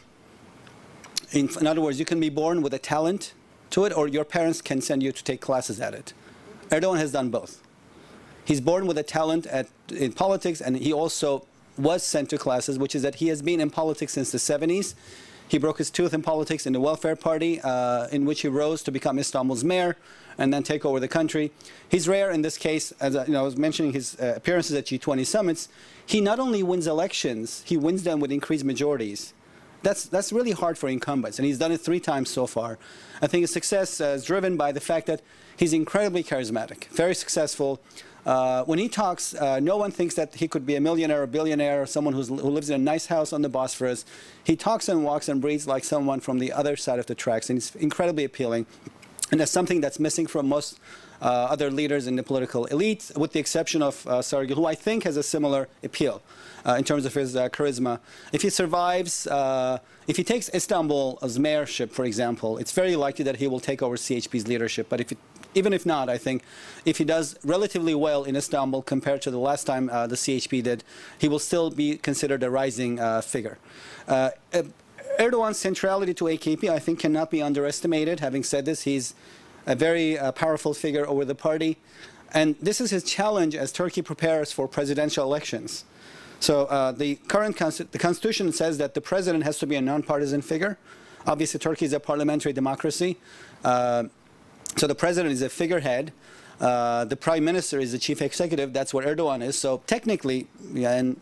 In other words, you can be born with a talent to it, or your parents can send you to take classes at it. Erdogan has done both. He's born with a talent in politics, and he also was sent to classes, which is that he has been in politics since the 70s. He broke his tooth in politics in the Welfare Party, in which he rose to become Istanbul's mayor and then take over the country. He's rare in this case, as I was mentioning his appearances at G20 summits. He not only wins elections, he wins them with increased majorities. That's really hard for incumbents, and he's done it 3 times so far. I think his success is driven by the fact that he's incredibly charismatic, very successful. When he talks, no one thinks that he could be a millionaire or billionaire or someone who lives in a nice house on the Bosphorus. He talks and walks and breathes like someone from the other side of the tracks, and it's incredibly appealing. And that's something that's missing from most other leaders in the political elite, with the exception of Sargül, who I think has a similar appeal in terms of his charisma. If he survives, if he takes Istanbul's mayorship, for example, it's very likely that he will take over CHP's leadership. But if it, even if not, I think if he does relatively well in Istanbul compared to the last time the CHP did, he will still be considered a rising figure. Erdogan's centrality to AKP, I think, cannot be underestimated. Having said this, he's a very powerful figure over the party. And this is his challenge as Turkey prepares for presidential elections. So the current Constitution says that the president has to be a nonpartisan figure. Obviously, Turkey is a parliamentary democracy. So the president is a figurehead. The prime minister is the chief executive. That's what Erdogan is. So technically and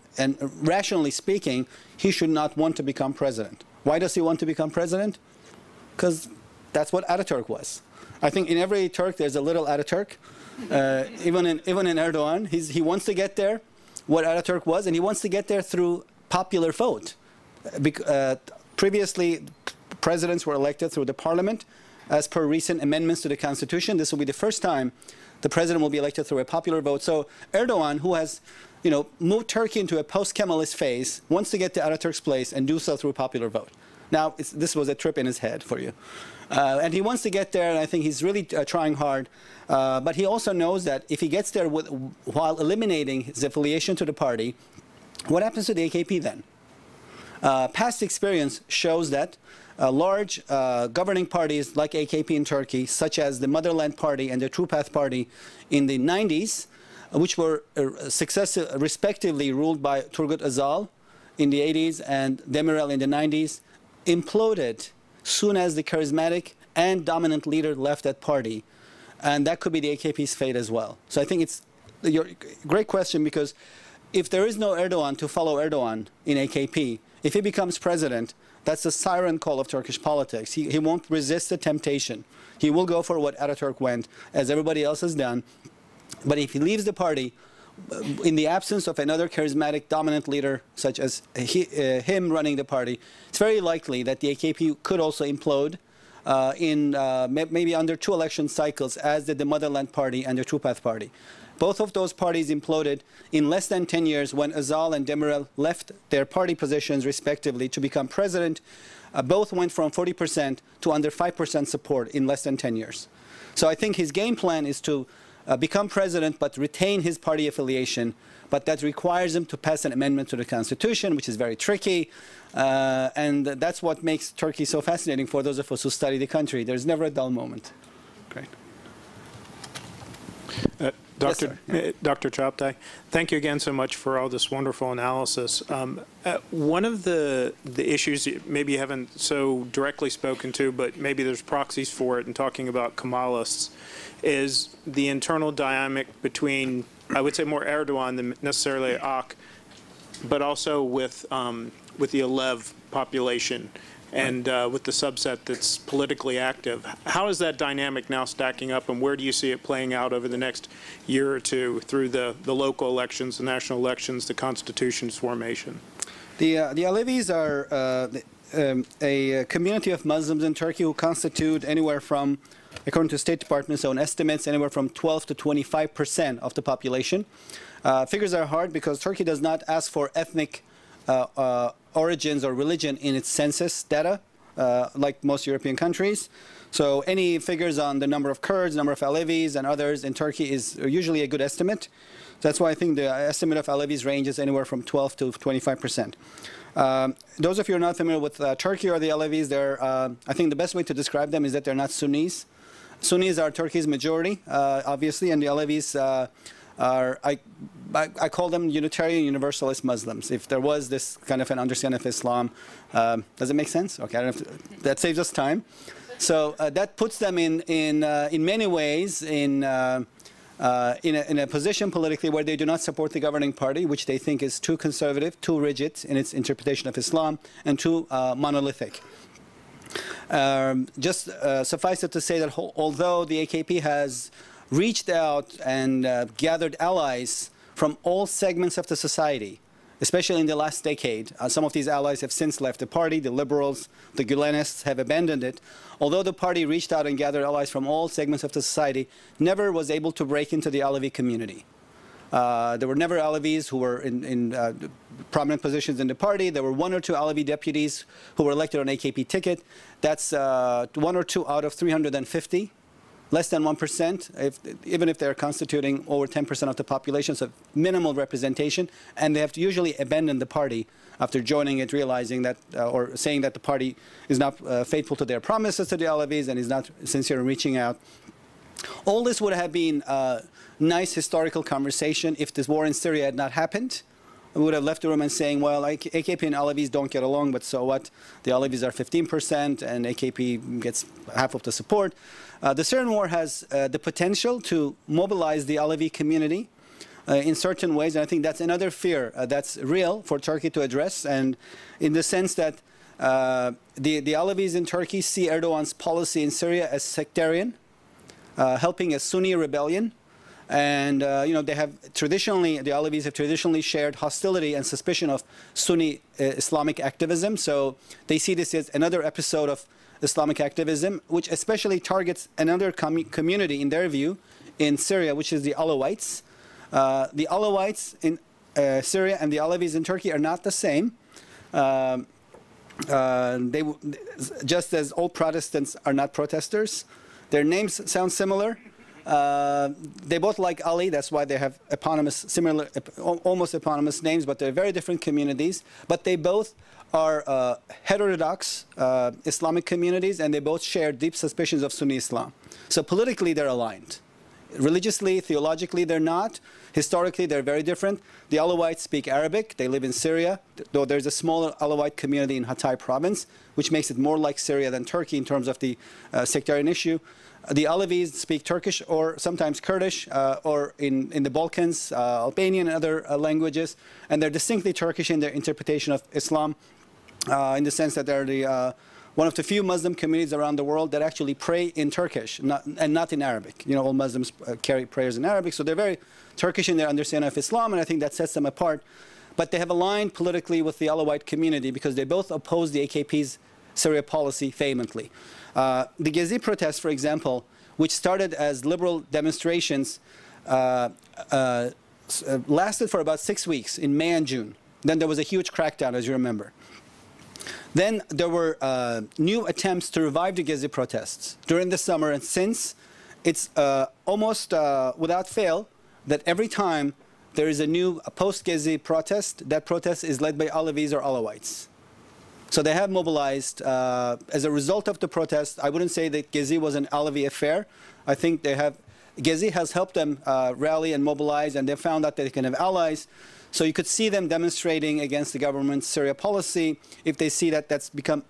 rationally speaking, he should not want to become president. Why does he want to become president? Because that's what Atatürk was. I think in every Turk there's a little Atatürk. Even in Erdogan, he wants to get there, what Atatürk was, and he wants to get there through popular vote. Previously, presidents were elected through the parliament. As per recent amendments to the constitution, this will be the first time the president will be elected through a popular vote. So Erdogan, who has, you know, moved Turkey into a post-Kemalist phase, wants to get to Atatürk's place and do so through popular vote. Now, this was a trip in his head for you. And he wants to get there, and I think he's really trying hard. But he also knows that if he gets there while eliminating his affiliation to the party, what happens to the AKP then? Past experience shows that large governing parties like AKP in Turkey, such as the Motherland Party and the True Path Party in the 90s, which were respectively ruled by Turgut Özal in the 80s and Demirel in the 90s, imploded soon as the charismatic and dominant leader left that party. And that could be the AKP's fate as well. So I think it's a great question, because if there is no Erdogan to follow Erdogan in AKP, if he becomes president, that's the siren call of Turkish politics. He won't resist the temptation. He will go for what Atatürk went, as everybody else has done. But if he leaves the party, in the absence of another charismatic dominant leader such as him running the party, it's very likely that the AKP could also implode maybe under two election cycles, as did the Motherland Party and the True Path Party. Both of those parties imploded in less than 10 years when Özal and Demirel left their party positions respectively to become president. Both went from 40% to under 5% support in less than 10 years. So I think his game plan is to become president but retain his party affiliation, but that requires him to pass an amendment to the constitution, which is very tricky, and that's what makes Turkey so fascinating for those of us who study the country. There's never a dull moment. Great. Dr. Cagaptay, thank you again so much for all this wonderful analysis. One of the issues maybe you haven't so directly spoken to, but maybe there's proxies for it in talking about Kemalists, is the internal dynamic between, I would say, more Erdogan than necessarily AK, but also with the Alev population and with the subset that's politically active. How is that dynamic now stacking up, and where do you see it playing out over the next year or two through the local elections, the national elections, the Constitution's formation? The Alevis are a community of Muslims in Turkey who constitute anywhere from, according to State Department's own estimates, anywhere from 12% to 25% of the population. Figures are hard because Turkey does not ask for ethnic origins or religion in its census data, like most European countries. So any figures on the number of Kurds, number of Alevis, and others in Turkey is usually a good estimate. That's why I think the estimate of Alevis ranges anywhere from 12% to 25%. Those of you who are not familiar with Turkey or the Alevis, I think the best way to describe them is that they're not Sunnis. Sunnis are Turkey's majority, obviously, and the Alevis are, I call them Unitarian Universalist Muslims, if there was this kind of an understanding of Islam. Does it make sense? Okay, I don't have to, that saves us time. So that puts them in many ways in a position politically where they do not support the governing party, which they think is too conservative, too rigid in its interpretation of Islam, and too monolithic. Suffice it to say that although the AKP has reached out and gathered allies from all segments of the society, especially in the last decade. Some of these allies have since left the party. The liberals, the Gulenists have abandoned it. Although the party reached out and gathered allies from all segments of the society, never was able to break into the Alevi community. There were never Alevis who were in prominent positions in the party. There were one or two Alevi deputies who were elected on AKP ticket. That's one or two out of 350, less than 1%, even if they're constituting over 10% of the population, so minimal representation. And they have to usually abandon the party after joining it, realizing that or saying that the party is not faithful to their promises to the Alevis and is not sincere in reaching out. All this would have been a nice historical conversation if this war in Syria had not happened. We would have left the room and saying, well, AKP and Alevis don't get along, but so what? The Alevis are 15% and AKP gets half of the support. The Syrian war has the potential to mobilize the Alevi community in certain ways, and I think that's another fear that's real for Turkey to address, and in the sense that the Alevis in Turkey see Erdogan's policy in Syria as sectarian, helping a Sunni rebellion, and you know, the Alevis have traditionally shared hostility and suspicion of Sunni Islamic activism, so they see this as another episode of Islamic activism, which especially targets another community in their view in Syria, which is the Alawites. The Alawites in Syria and the Alevis in Turkey are not the same. Just as all Protestants are not protesters. Their names sound similar. They both like Ali, that's why they have eponymous, similar, almost eponymous names, but they're very different communities. But they both are heterodox Islamic communities, and they both share deep suspicions of Sunni Islam. So politically, they're aligned. Religiously, theologically, they're not. Historically, they're very different. The Alawites speak Arabic. They live in Syria, though there's a smaller Alawite community in Hatay province, which makes it more like Syria than Turkey in terms of the sectarian issue. The Alevis speak Turkish or sometimes Kurdish, or in the Balkans, Albanian and other languages, and they're distinctly Turkish in their interpretation of Islam, in the sense that they're the one of the few Muslim communities around the world that actually pray in Turkish and not in Arabic. You know, all Muslims carry prayers in Arabic, so they're very Turkish in their understanding of Islam, and I think that sets them apart. But they have aligned politically with the Alawite community because they both oppose the AKP's Syria policy vehemently. The Gezi protests, for example, which started as liberal demonstrations, lasted for about 6 weeks in May and June. Then there was a huge crackdown, as you remember. Then there were new attempts to revive the Gezi protests during the summer, and since it's almost without fail that every time there is a new post-Gezi protest, that protest is led by Alevis or Alawites. So they have mobilized as a result of the protest. I wouldn't say that Gezi was an Alevi affair. I think they have, Gezi has helped them rally and mobilize, and they found out that they can have allies. So you could see them demonstrating against the government's Syria policy if they see that that's become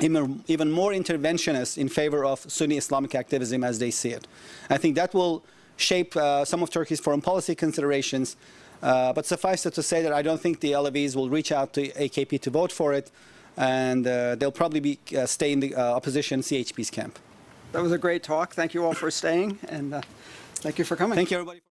even more interventionist in favor of Sunni Islamic activism as they see it. I think that will shape some of Turkey's foreign policy considerations. But suffice it to say that I don't think the Alevis will reach out to AKP to vote for it, and they'll probably stay in the opposition CHP's camp. That was a great talk. Thank you all for staying, and thank you for coming. Thank you, everybody.